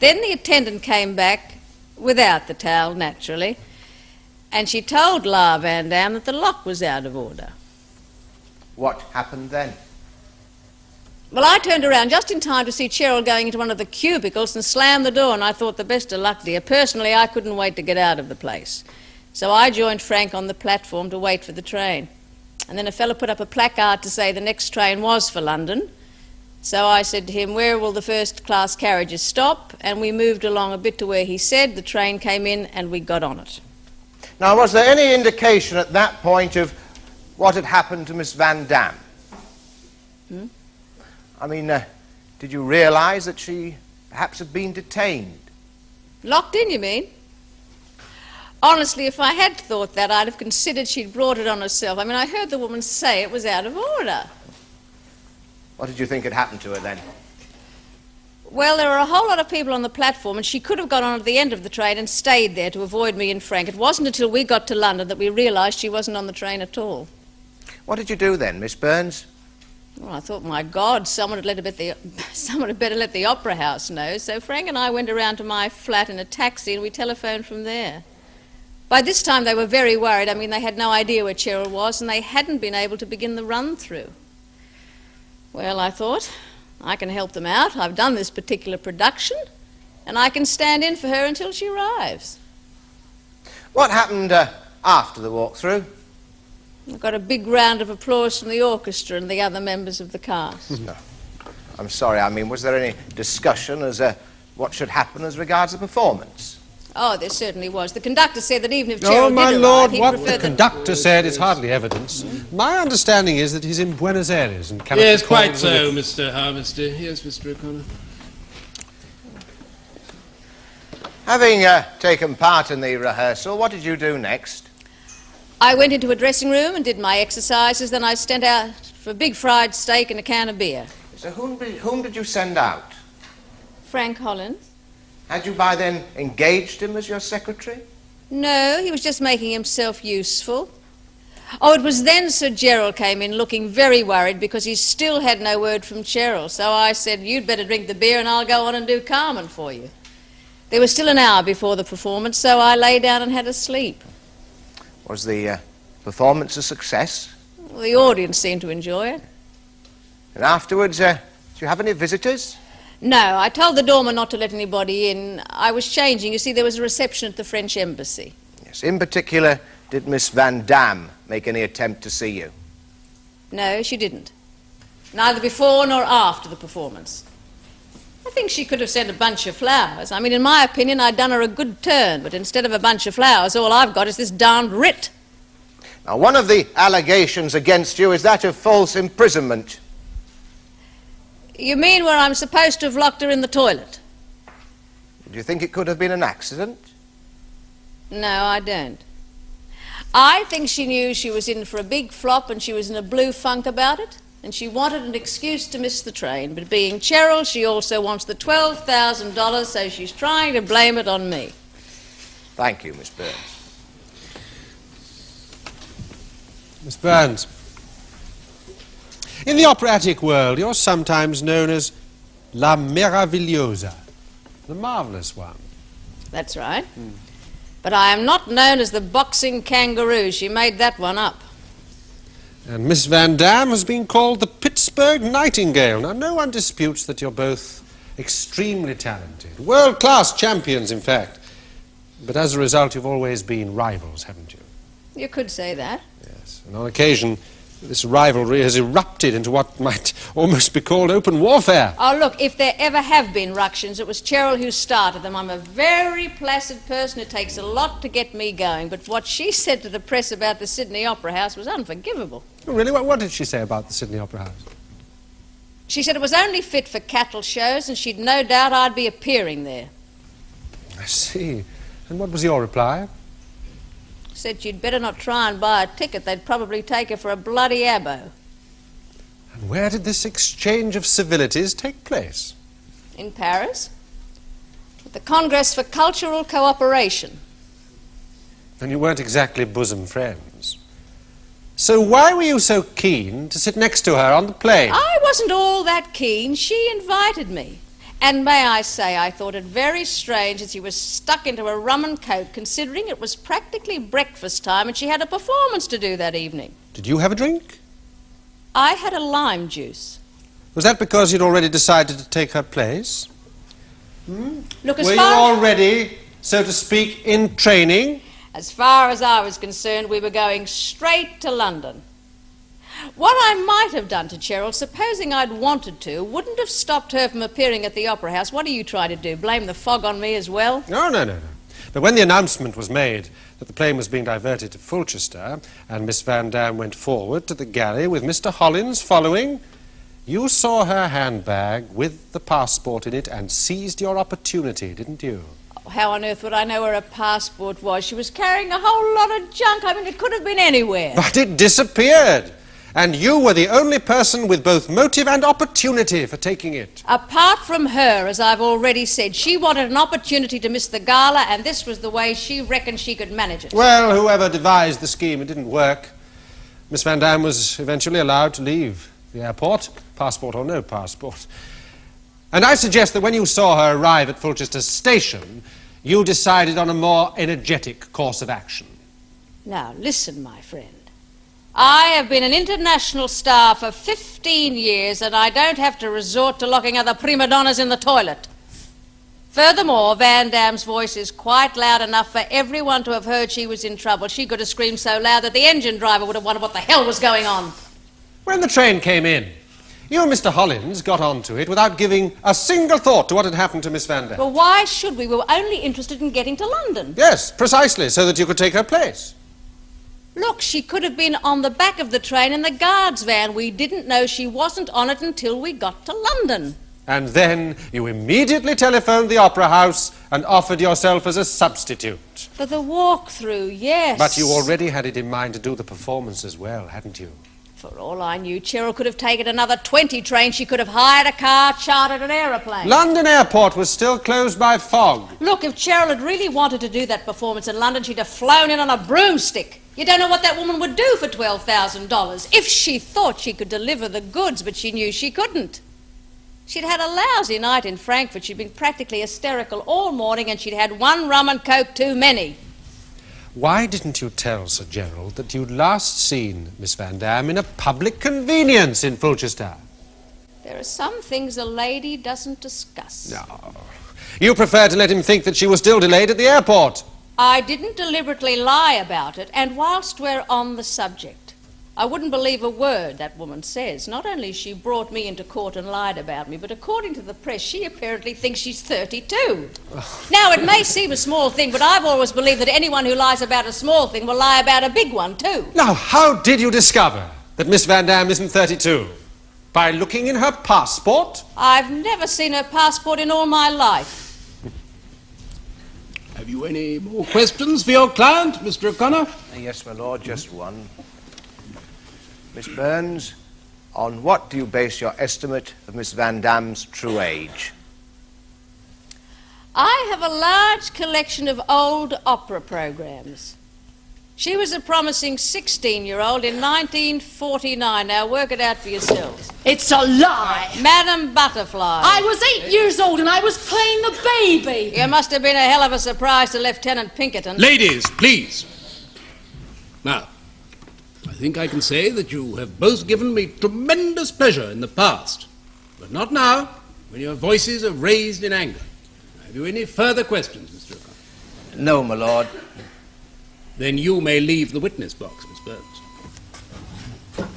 Then the attendant came back, without the towel, naturally, and she told La Vandamm that the lock was out of order. What happened then? Well, I turned around just in time to see Cheryl going into one of the cubicles and slammed the door, and I thought, the best of luck, dear. Personally, I couldn't wait to get out of the place. So I joined Frank on the platform to wait for the train. And then a fellow put up a placard to say the next train was for London. So I said to him, where will the first-class carriages stop? And we moved along a bit to where he said. The train came in and we got on it. Now, was there any indication at that point of what had happened to Miss Vandamm? Hmm? I mean, did you realise that she perhaps had been detained? Locked in, you mean? Honestly, if I had thought that, I'd have considered she'd brought it on herself. I mean, I heard the woman say it was out of order. What did you think had happened to her, then? Well, there were a whole lot of people on the platform, and she could have gone on to the end of the train and stayed there to avoid me and Frank. It wasn't until we got to London that we realised she wasn't on the train at all. What did you do, then, Miss Burns? Well, I thought, my God, someone had better let the Opera House know. So Frank and I went around to my flat in a taxi and we telephoned from there. By this time they were very worried. I mean, they had no idea where Cheryl was and they hadn't been able to begin the run-through. Well, I thought, I can help them out. I've done this particular production and I can stand in for her until she arrives. What happened after the walk-through? I got a big round of applause from the orchestra and the other members of the cast. No. I'm sorry, I mean, was there any discussion as to what should happen as regards the performance? Oh, there certainly was. The conductor said that even if Cheryl did my Lord, what the conductor said is hardly evidence. Mm-hmm. My understanding is that he's in Buenos Aires and cannot... Yes, quite so, Mr. Harvesty. Yes, Mr. O'Connor. Having taken part in the rehearsal, what did you do next? I went into a dressing room and did my exercises, then I sent out for a big fried steak and a can of beer. So whom did you send out? Frank Hollins. Had you by then engaged him as your secretary? No, he was just making himself useful. Oh, it was then Sir Gerald came in looking very worried because he still had no word from Cheryl, so I said, you'd better drink the beer and I'll go on and do Carmen for you. There was still an hour before the performance, so I lay down and had a sleep. Was the performance a success? Well, the audience seemed to enjoy it. And afterwards, do you have any visitors? No, I told the doorman not to let anybody in. I was changing. You see, there was a reception at the French Embassy. Yes, in particular, did Miss Vandamm make any attempt to see you? No, she didn't. Neither before nor after the performance. I think she could have sent a bunch of flowers. I mean, in my opinion, I'd done her a good turn, but instead of a bunch of flowers, all I've got is this darned writ. Now, one of the allegations against you is that of false imprisonment. You mean where I'm supposed to have locked her in the toilet? Do you think it could have been an accident? No, I don't. I think she knew she was in for a big flop and she was in a blue funk about it, and she wanted an excuse to miss the train. But being Cheryl, she also wants the $12,000, so she's trying to blame it on me. Thank you, Miss Burns. Miss Burns, in the operatic world, you're sometimes known as La Meravigliosa, the marvellous one. That's right. Mm. But I am not known as the boxing kangaroo. She made that one up. And Miss Vandamm has been called the Pittsburgh Nightingale. Now, no one disputes that you're both extremely talented, world-class champions, in fact. But as a result, you've always been rivals, haven't you? You could say that. Yes, and on occasion, this rivalry has erupted into what might almost be called open warfare. Oh, look, if there ever have been ructions, it was Cheryl who started them. I'm a very placid person. It takes a lot to get me going. But what she said to the press about the Sydney Opera House was unforgivable. Oh, really? What did she say about the Sydney Opera House? She said it was only fit for cattle shows, and she'd no doubt I'd be appearing there. I see. And what was your reply? Said she'd better not try and buy a ticket. They'd probably take her for a bloody abbo. And where did this exchange of civilities take place? In Paris, at the Congress for Cultural Cooperation. And you weren't exactly bosom friends. So why were you so keen to sit next to her on the plane? I wasn't all that keen. She invited me. And may I say, I thought it very strange that she was stuck into a rum and coke, considering it was practically breakfast time and she had a performance to do that evening. Did you have a drink? I had a lime juice. Was that because you'd already decided to take her place? Hmm? Look, as far as... Were you already, so to speak, in training? As far as I was concerned, we were going straight to London. What I might have done to Cheryl, supposing I'd wanted to, wouldn't have stopped her from appearing at the Opera House. What are you trying to do, blame the fog on me as well? No, no, no, no. But when the announcement was made that the plane was being diverted to Fulchester and Miss Vandamm went forward to the galley with Mr. Hollins following, you saw her handbag with the passport in it and seized your opportunity, didn't you? How on earth would I know where her passport was? She was carrying a whole lot of junk. I mean, it could have been anywhere. But it disappeared. And you were the only person with both motive and opportunity for taking it. Apart from her, as I've already said, she wanted an opportunity to miss the gala, and this was the way she reckoned she could manage it. Well, whoever devised the scheme, it didn't work. Miss Vandamm was eventually allowed to leave the airport, passport or no passport. And I suggest that when you saw her arrive at Fulchester Station, you decided on a more energetic course of action. Now, listen, my friend. I have been an international star for 15 years and I don't have to resort to locking other prima donnas in the toilet. Furthermore, Vandamm's voice is quite loud enough for everyone to have heard she was in trouble. She could have screamed so loud that the engine driver would have wondered what the hell was going on. When the train came in, you and Mr. Hollins got onto it without giving a single thought to what had happened to Miss Vandamm. Well, why should we? We were only interested in getting to London. Yes, precisely, so that you could take her place. Look, she could have been on the back of the train in the guard's van. We didn't know she wasn't on it until we got to London. And then you immediately telephoned the Opera House and offered yourself as a substitute. For the walk-through, yes. But you already had it in mind to do the performance as well, hadn't you? For all I knew, Cheryl could have taken another 20 trains. She could have hired a car, chartered an aeroplane. London Airport was still closed by fog. Look, if Cheryl had really wanted to do that performance in London, she'd have flown in on a broomstick. You don't know what that woman would do for $12,000 if she thought she could deliver the goods, but she knew she couldn't. She'd had a lousy night in Frankfurt. She'd been practically hysterical all morning and she'd had one rum and coke too many. Why didn't you tell Sir Gerald that you'd last seen Miss Vandamm in a public convenience in Fulchester? There are some things a lady doesn't discuss. No. You preferred to let him think that she was still delayed at the airport. I didn't deliberately lie about it, and whilst we're on the subject, I wouldn't believe a word that woman says. Not only she brought me into court and lied about me, but according to the press, she apparently thinks she's 32. Now, it may seem a small thing, but I've always believed that anyone who lies about a small thing will lie about a big one, too. Now, how did you discover that Miss Vandamm isn't 32? By looking in her passport? I've never seen her passport in all my life. Have you any more questions for your client, Mr. O'Connor? Yes, my lord, just one. Miss Burns, on what do you base your estimate of Miss Vandamm's true age? I have a large collection of old opera programmes. She was a promising 16-year-old in 1949. Now, work it out for yourselves. It's a lie! Madam Butterfly. I was 8 years old and I was playing the baby. You must have been a hell of a surprise to Lieutenant Pinkerton. Ladies, please. Now, I think I can say that you have both given me tremendous pleasure in the past, but not now, when your voices are raised in anger. Have you any further questions, Mr. O'Connor? No, my lord. Then you may leave the witness box, Miss Burns.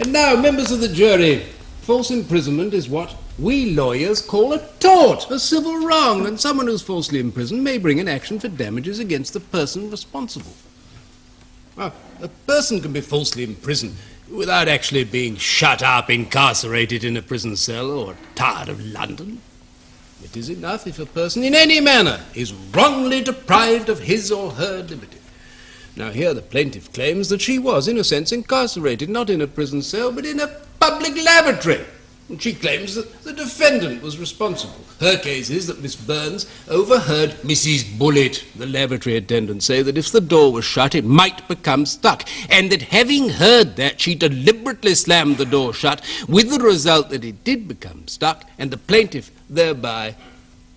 And now, members of the jury, false imprisonment is what we lawyers call a tort, a civil wrong, and someone who's falsely imprisoned may bring an action for damages against the person responsible. Well, a person can be falsely imprisoned without actually being shut up, incarcerated in a prison cell, or tired of London. It is enough if a person in any manner is wrongly deprived of his or her liberty. Now here the plaintiff claims that she was, in a sense, incarcerated, not in a prison cell, but in a public lavatory. And she claims that the defendant was responsible. Her case is that Miss Burns overheard Mrs. Bullitt, the lavatory attendant, say that if the door was shut it might become stuck, and that having heard that she deliberately slammed the door shut, with the result that it did become stuck, and the plaintiff thereby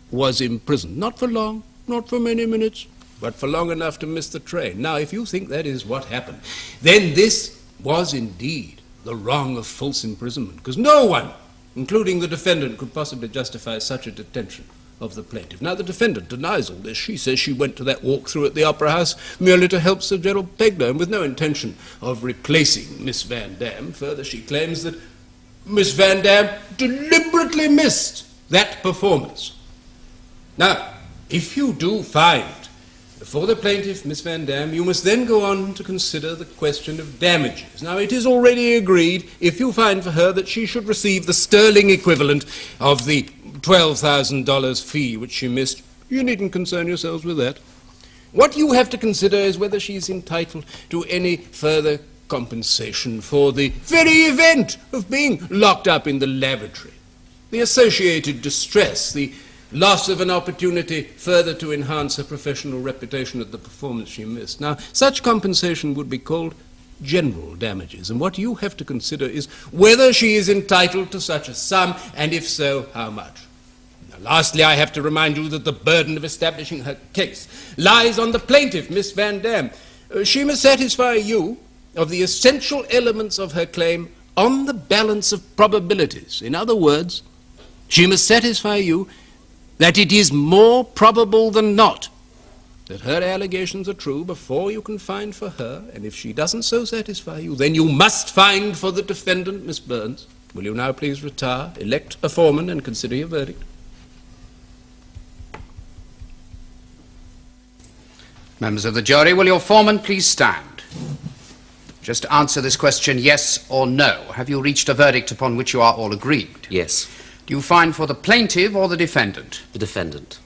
was imprisoned. Not for long, not for many minutes, but for long enough to miss the train. Now, if you think that is what happened, then this was indeed the wrong of false imprisonment, because no one, including the defendant, could possibly justify such a detention of the plaintiff. Now, the defendant denies all this. She says she went to that walk-through at the Opera House merely to help Sir Gerald Pegler, and with no intention of replacing Miss Vandamm. Further, she claims that Miss Vandamm deliberately missed that performance. Now, if you do find before the plaintiff, Miss Vandamm, you must then go on to consider the question of damages. Now, it is already agreed, if you find for her, that she should receive the sterling equivalent of the $12,000 fee which she missed. You needn't concern yourselves with that. What you have to consider is whether she is entitled to any further compensation for the very event of being locked up in the lavatory. The associated distress, the loss of an opportunity further to enhance her professional reputation at the performance she missed. Now, such compensation would be called general damages, and what you have to consider is whether she is entitled to such a sum, and if so, how much. Now, lastly, I have to remind you that the burden of establishing her case lies on the plaintiff, Miss Vandamm. She must satisfy you of the essential elements of her claim on the balance of probabilities. In other words, she must satisfy you that it is more probable than not that her allegations are true before you can find for her, and if she doesn't so satisfy you, then you must find for the defendant, Miss Burns. Will you now please retire, elect a foreman, and consider your verdict? Members of the jury, will your foreman please stand? Just answer this question, yes or no. Have you reached a verdict upon which you are all agreed? Yes. Do you find for the plaintiff or the defendant? The defendant.